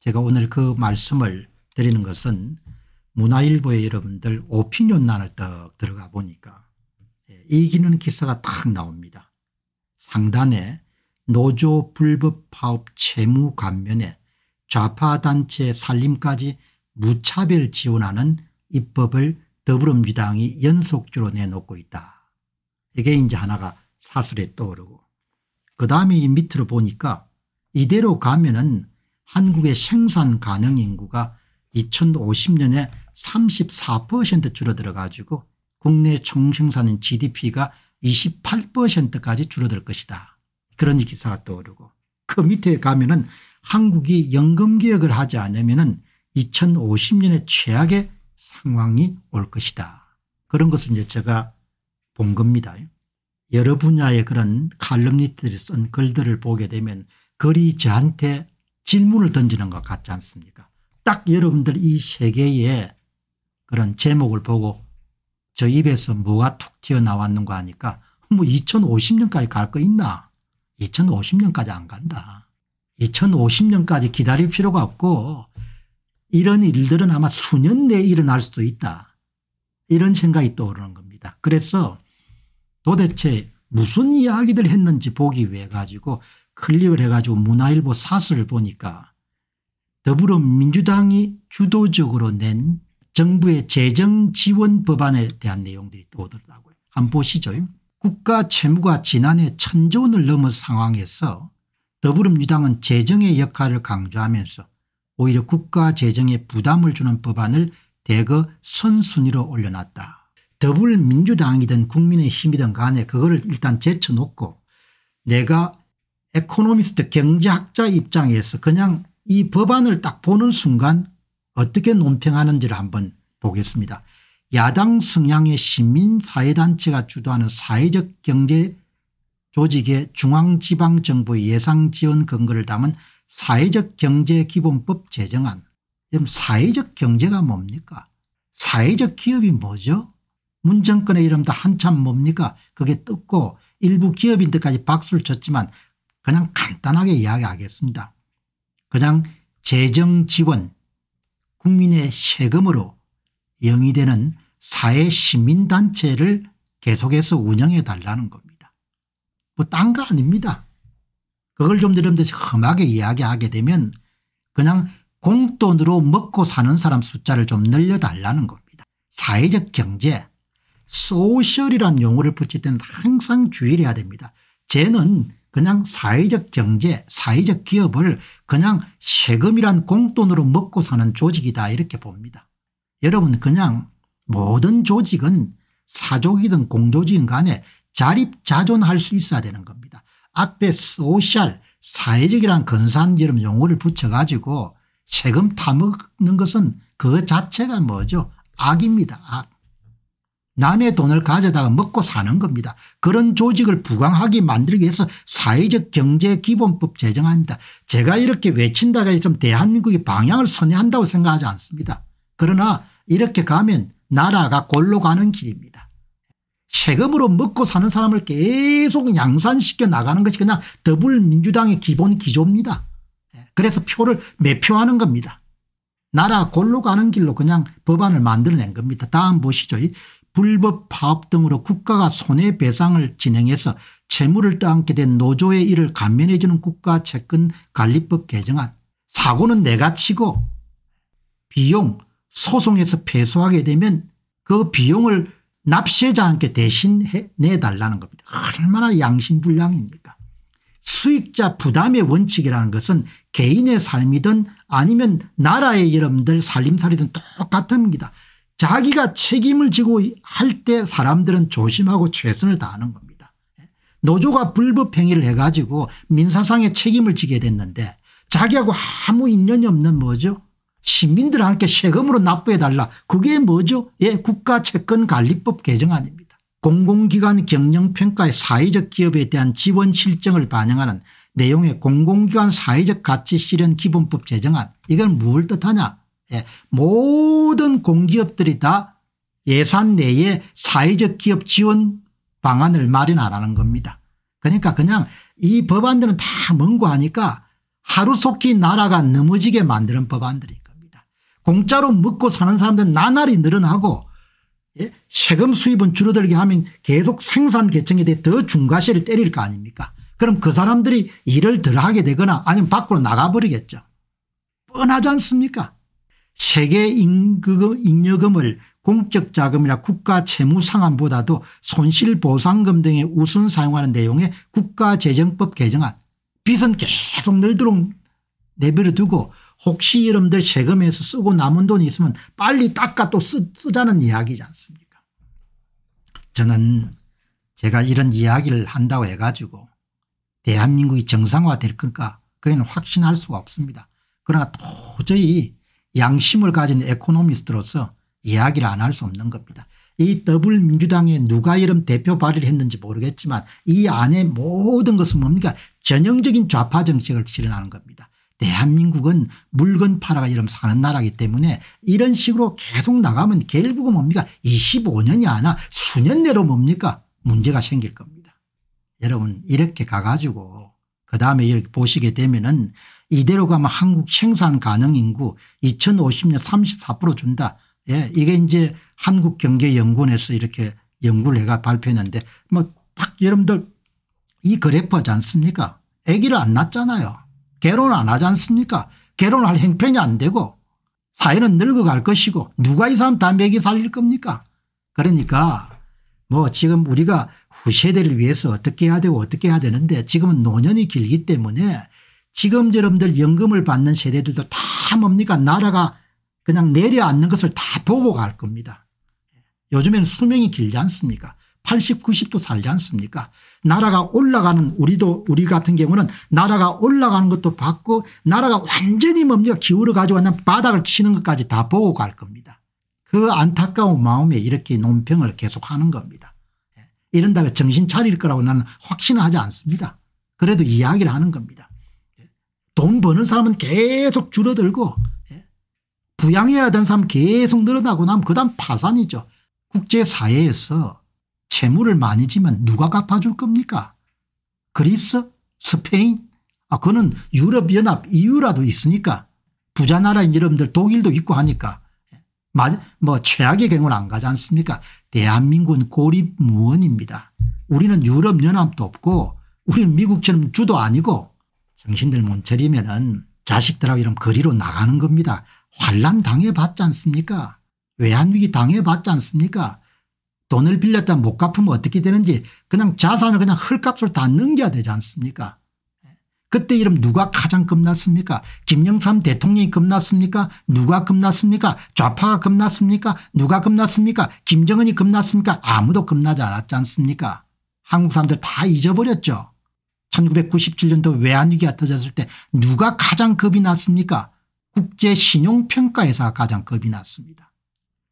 제가 오늘 그 말씀을 드리는 것은 문화일보에 여러분들 오피니언란을 딱 들어가 보니까 이기는 기사가 딱 나옵니다. 상단에 노조 불법 파업 채무 감면에 좌파 단체 살림까지 무차별 지원하는 입법을 더불어민주당이 연속적으로 내놓고 있다. 이게 이제 하나가 사설에 떠오르고 그다음에 이 밑으로 보니까 이대로 가면은 한국의 생산 가능 인구가 2050년에 34% 줄어들어 가지고 국내 총생산인 GDP가 28%까지 줄어들 것이다. 그런 기사가 떠오르고 그 밑에 가면은 한국이 연금 개혁을 하지 않으면은 2050년에 최악의 상황이 올 것이다. 그런 것을 이제 제가 본 겁니다. 여러 분야의 그런 칼럼니스트들이 쓴 글들을 보게 되면 글이 저한테 질문을 던지는 것 같지 않습니까? 딱 여러분들 이 세 개의 그런 제목을 보고 저 입에서 뭐가 툭 튀어나왔는가 하니까 뭐 2050년까지 갈 거 있나? 2050년까지 안 간다. 2050년까지 기다릴 필요가 없고 이런 일들은 아마 수년 내에 일어날 수도 있다. 이런 생각이 떠오르는 겁니다. 그래서 도대체 무슨 이야기들 했는지 보기 위해 가지고 클릭을 해가지고 문화일보 사설을 보니까 더불어민주당이 주도적으로 낸 정부의 재정 지원 법안에 대한 내용들이 떠오르더라고요. 한번 보시죠. 국가 채무가 지난해 1000조 원을 넘은 상황에서 더불어민주당은 재정의 역할을 강조하면서 오히려 국가 재정에 부담을 주는 법안을 대거 선순위로 올려놨다. 더불어민주당이든 국민의힘이든 간에 그거를 일단 제쳐놓고 내가 에코노미스트 경제학자 입장에서 그냥 이 법안을 딱 보는 순간 어떻게 논평하는지를 한번 보겠습니다. 야당 성향의 시민사회단체가 주도하는 사회적 경제 조직의 중앙지방정부의 예상지원 근거를 담은 사회적 경제기본법 제정안. 그럼 사회적 경제가 뭡니까? 사회적 기업이 뭐죠? 문정권의 이름도 한참 뭡니까? 그게 뜯고 일부 기업인들까지 박수를 쳤지만 그냥 간단하게 이야기하겠습니다. 그냥 재정지원, 국민의 세금으로 영위 되는 사회시민단체를 계속해서 운영해 달라는 겁니다. 뭐 딴 거 아닙니다. 그걸 좀 여러분들이 험하게 이야기하게 되면 그냥 공돈으로 먹고 사는 사람 숫자를 좀 늘려달라는 겁니다. 사회적 경제, 소셜이라는 용어를 붙일 때는 항상 주의를 해야 됩니다. 쟤는 그냥 사회적 경제, 사회적 기업을 그냥 세금이란 공돈으로 먹고 사는 조직이다 이렇게 봅니다. 여러분 그냥 모든 조직은 사조직이든 공조직인 간에 자립자존할 수 있어야 되는 겁니다. 앞에 소셜, 사회적이란 근사한 이런 용어를 붙여가지고 세금 타먹는 것은 그 자체가 뭐죠? 악입니다. 악. 남의 돈을 가져다가 먹고 사는 겁니다. 그런 조직을 부강하게 만들기 위해서 사회적 경제 기본법 제정합니다. 제가 이렇게 외친다고 해서 대한민국의 방향을 선회한다고 생각하지 않습니다. 그러나 이렇게 가면 나라가 골로 가는 길입니다. 세금으로 먹고 사는 사람을 계속 양산시켜 나가는 것이 그냥 더불어민주당의 기본 기조입니다. 그래서 표를 매표하는 겁니다. 나라 골로 가는 길로 그냥 법안을 만들어낸 겁니다. 다음 보시죠. 불법 파업 등으로 국가가 손해배상을 진행해서 채무를 떠안게 된 노조의 이를 감면해 주는 국가채권관리법 개정안. 사고는 내가 치고 비용 소송에서 패소하게 되면 그 비용을 납세자한테 대신해 내달라는 겁니다. 얼마나 양심불량입니까? 수익자 부담의 원칙이라는 것은 개인의 삶이든 아니면 나라의 여러분들 살림살이든 똑같습니다. 자기가 책임을 지고 할 때 사람들은 조심하고 최선을 다하는 겁니다. 노조가 불법 행위를 해가지고 민사상의 책임을 지게 됐는데 자기하고 아무 인연이 없는 뭐죠? 시민들한테 세금으로 납부해달라. 그게 뭐죠? 예, 국가채권관리법 개정안입니다. 공공기관 경영평가의 사회적 기업에 대한 지원 실정을 반영하는 내용의 공공기관 사회적 가치 실현 기본법 제정안. 이건 뭘 뜻하냐? 예, 모든 공기업들이 다 예산 내에 사회적 기업 지원 방안을 마련 안 하는 겁니다. 그러니까 그냥 이 법안들은 다 멍고하니까 하루속히 나라가 넘어지게 만드는 법안들인 겁니다. 공짜로 먹고 사는 사람들은 나날이 늘어나고 세금 수입은 줄어들게 하면 계속 생산 계층에 대해 더 중과세를 때릴 거 아닙니까? 그럼 그 사람들이 일을 덜 하게 되거나 아니면 밖으로 나가버리겠죠. 뻔하지 않습니까? 세계 잉여금을 공적 자금이나 국가 채무 상환보다도 손실보상금 등에 우선 사용하는 내용의 국가재정법 개정안. 빚은 계속 늘도록 내버려두고 혹시 여러분들 세금에서 쓰고 남은 돈이 있으면 빨리 닦아 또 쓰자는 이야기지 않습니까? 저는 제가 이런 이야기를 한다고 해가지고 대한민국이 정상화될 건가 그건 확신할 수가 없습니다. 그러나 도저히 양심을 가진 에코노미스트로서 이야기를 안 할 수 없는 겁니다. 이 더불어민주당에 누가 이런 대표 발의를 했는지 모르겠지만 이 안에 모든 것은 뭡니까? 전형적인 좌파 정책을 실현하는 겁니다. 대한민국은 물건 팔아가 이러면 사는 나라이기 때문에 이런 식으로 계속 나가면 결국은 뭡니까? 25년이 아니라 수년 내로 뭡니까? 문제가 생길 겁니다. 여러분 이렇게 가가지고 그다음에 이렇게 보시게 되면은 이대로 가면 한국 생산 가능 인구 2050년 34% 준다. 예, 이게 이제 한국경제연구원에서 이렇게 연구를 해가 발표했는데 뭐 딱 여러분들 이 그래프 하지 않습니까? 아기를 안 낳잖아요. 결혼을 안 하지 않습니까? 결혼할 행편이 안 되고 사회는 늙어갈 것이고 누가 이 사람 담배기 살릴 겁니까? 그러니까 뭐 지금 우리가 후세대를 위해서 어떻게 해야 되고 어떻게 해야 되는데 지금은 노년이 길기 때문에 지금 여러분들 연금을 받는 세대들도 다 뭡니까 나라가 그냥 내려앉는 것을 다 보고 갈 겁니다. 요즘에는 수명이 길지 않습니까? 80, 90도 살지 않습니까? 나라가 올라가는 우리 같은 경우는 나라가 올라가는 것도 봤고 나라가 완전히 뭡니까 기울어 가지고 완전 바닥을 치는 것까지 다 보고 갈 겁니다. 그 안타까운 마음에 이렇게 논평을 계속하는 겁니다. 이런다고 정신 차릴 거라고 나는 확신하지 않습니다. 그래도 이야기를 하는 겁니다. 돈 버는 사람은 계속 줄어들고 부양해야 되는 사람 계속 늘어나고 나면 그다음 파산이죠. 국제사회에서 채무를 많이 지면 누가 갚아줄 겁니까? 그리스? 스페인? 아, 그거는 유럽연합 EU라도 있으니까 부자 나라인 여러분들 독일도 있고 하니까 뭐 최악의 경우는 안 가지 않습니까? 대한민국은 고립무원입니다. 우리는 유럽연합도 없고 우리는 미국처럼 주도 아니고 정신들 못 차리면은 자식들하고 이런 거리로 나가는 겁니다. 환란 당해봤지 않습니까? 외환위기 당해봤지 않습니까? 돈을 빌렸다 못 갚으면 어떻게 되는지 그냥 자산을 그냥 헐값으로 다 넘겨야 되지 않습니까? 그때 이름 누가 가장 겁났습니까? 김영삼 대통령이 겁났습니까? 누가 겁났습니까? 좌파가 겁났습니까? 누가 겁났습니까? 김정은이 겁났습니까? 아무도 겁나지 않았지 않습니까? 한국 사람들 다 잊어버렸죠. 1997년도 외환위기가 터졌을 때 누가 가장 겁이 났습니까? 국제신용평가회사가 가장 겁이 났습니다.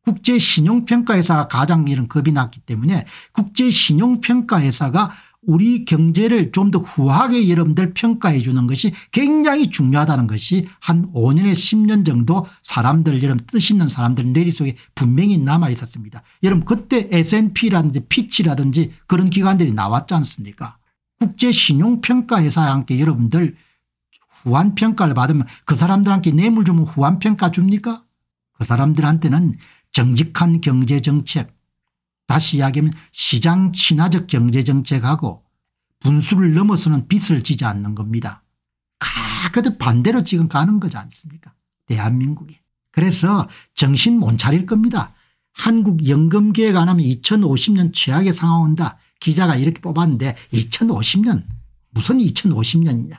국제신용평가회사가 가장 이런 겁이 났기 때문에 국제신용평가회사가 우리 경제를 좀 더 후하게 여러분들 평가해 주는 것이 굉장히 중요하다는 것이 한 5년에 10년 정도 사람들 여러분 뜻 있는 사람들 내리 속에 분명히 남아 있었습니다. 여러분 그때 S&P라든지 피치라든지 그런 기관들이 나왔지 않습니까? 국제신용평가회사와 함께 여러분들 후한평가를 받으면 그 사람들한테 뇌물 주면 후한평가 줍니까? 그 사람들한테는 정직한 경제정책, 다시 이야기하면 시장 친화적 경제정책하고 분수를 넘어서는 빚을 지지 않는 겁니다. 가끔 반대로 지금 가는 거지 않습니까? 대한민국이. 그래서 정신 못 차릴 겁니다. 한국연금계획 안 하면 2050년 최악의 상황 온다. 기자가 이렇게 뽑았는데 2050년 무슨 2050년이냐.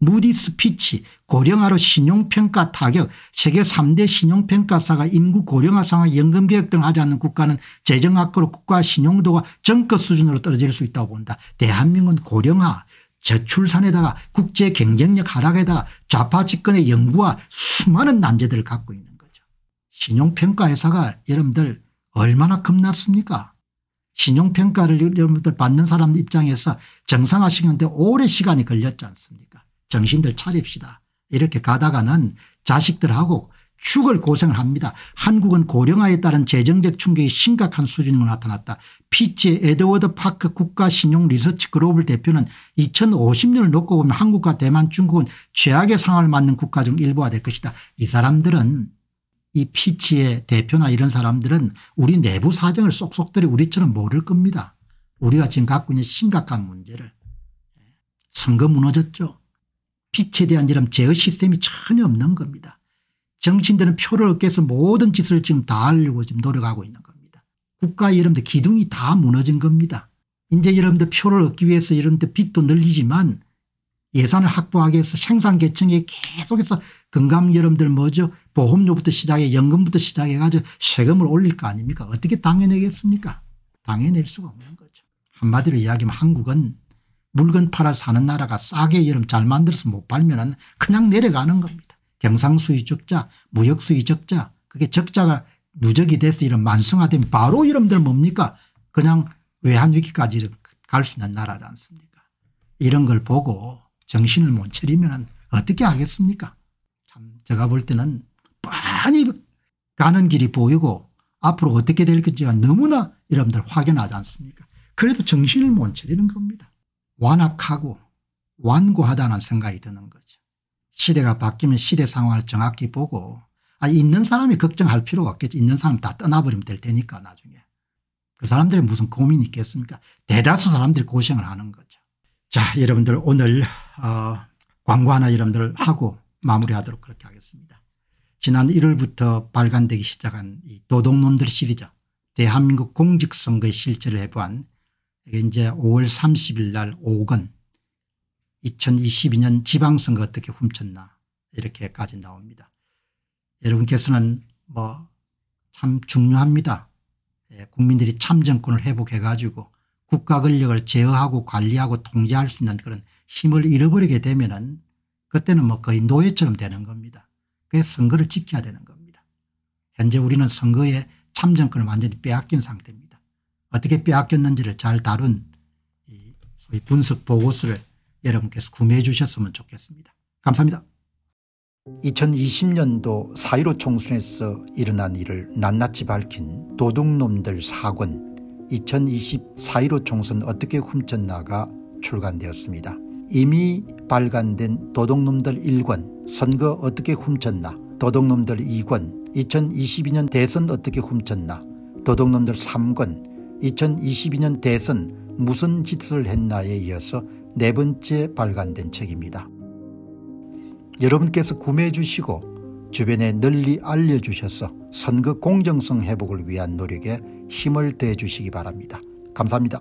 무디스 피치 고령화로 신용평가 타격 세계 3대 신용평가사가 인구 고령화 상황 연금개혁 등 하지 않는 국가는 재정 악화로 국가 신용도가 정급 수준으로 떨어질 수 있다고 본다. 대한민국은 고령화 저출산에다가 국제 경쟁력 하락에다가 좌파 집권의 연구와 수많은 난제들을 갖고 있는 거죠. 신용평가회사가 여러분들 얼마나 겁났습니까? 신용평가를 여러분들 받는 사람 입장에서 정상화시키는데 오랜 시간이 걸렸지 않습니까? 정신들 차립시다. 이렇게 가다가는 자식들하고 죽을 고생을 합니다. 한국은 고령화에 따른 재정적 충격이 심각한 수준으로 나타났다. 피치의 에드워드 파크 국가신용리서치그룹을 대표는 2050년을 놓고 보면 한국과 대만, 중국은 최악의 상황을 맞는 국가 중 일부가 될 것이다. 이 사람들은 이 피치의 대표나 이런 사람들은 우리 내부 사정을 쏙쏙들이 우리처럼 모를 겁니다. 우리가 지금 갖고 있는 심각한 문제를. 선거 무너졌죠. 피치에 대한 이런 제어 시스템이 전혀 없는 겁니다. 정치인들은 표를 얻기 위해서 모든 짓을 지금 다 하려고 지금 노력하고 있는 겁니다. 국가의 여러분들 기둥이 다 무너진 겁니다. 이제 여러분들 표를 얻기 위해서 여러분들 빚도 늘리지만 예산을 확보하기 위해서 생산계층에 계속해서 건강 여러분들 뭐죠? 보험료부터 시작해 연금부터 시작해가지고 세금을 올릴 거 아닙니까? 어떻게 당해내겠습니까? 당해낼 수가 없는 거죠. 한마디로 이야기하면 한국은 물건 팔아서 사는 나라가 싸게 여름 잘 만들어서 못 팔면은 그냥 내려가는 겁니다. 경상수지 적자, 무역수지 적자, 그게 적자가 누적이 돼서 이런 만성화되면 바로 이름들 뭡니까? 그냥 외환위기까지 갈 수 있는 나라지 않습니까? 이런 걸 보고 정신을 못 차리면은 어떻게 하겠습니까? 참 제가 볼 때는 뻔히 가는 길이 보이고 앞으로 어떻게 될 건지가 너무나 여러분들 확연하지 않습니까? 그래도 정신을 못 차리는 겁니다. 완악하고 완고하다는 생각이 드는 거죠. 시대가 바뀌면 시대 상황을 정확히 보고 있는 사람이 걱정할 필요가 없겠죠. 있는 사람 다 떠나버리면 될 테니까 나중에. 그 사람들이 무슨 고민이 있겠습니까? 대다수 사람들이 고생을 하는 거죠. 자, 여러분들 오늘 광고 하나 여러분들 하고 마무리하도록 그렇게 하겠습니다. 지난 1월부터 발간되기 시작한 이 도덕놈들 시리즈 대한민국 공직선거의 실제를 해부한 이게 이제 5월 30일 날 오건 2022년 지방선거 어떻게 훔쳤나 이렇게까지 나옵니다. 여러분께서는 뭐 참 중요합니다. 국민들이 참정권을 회복해 가지고 국가 권력을 제어하고 관리하고 통제할 수 있는 그런 힘을 잃어버리게 되면은 그때는 뭐 거의 노예처럼 되는 겁니다. 그래서 선거를 지켜야 되는 겁니다. 현재 우리는 선거에 참정권을 완전히 빼앗긴 상태입니다. 어떻게 빼앗겼는지를 잘 다룬 이 소위 분석 보고서를 여러분께서 구매해 주셨으면 좋겠습니다. 감사합니다. 2020년도 4.15 총선에서 일어난 일을 낱낱이 밝힌 도둑놈들 4권 2020 4.15 총선 어떻게 훔쳤나가 출간되었습니다. 이미 발간된 도둑놈들 1권 선거 어떻게 훔쳤나, 도둑놈들 2권 2022년 대선 어떻게 훔쳤나, 도둑놈들 3권 2022년 대선 무슨 짓을 했나에 이어서 네 번째 발간된 책입니다. 여러분께서 구매해 주시고 주변에 널리 알려주셔서 선거 공정성 회복을 위한 노력에 힘을 더해 주시기 바랍니다. 감사합니다.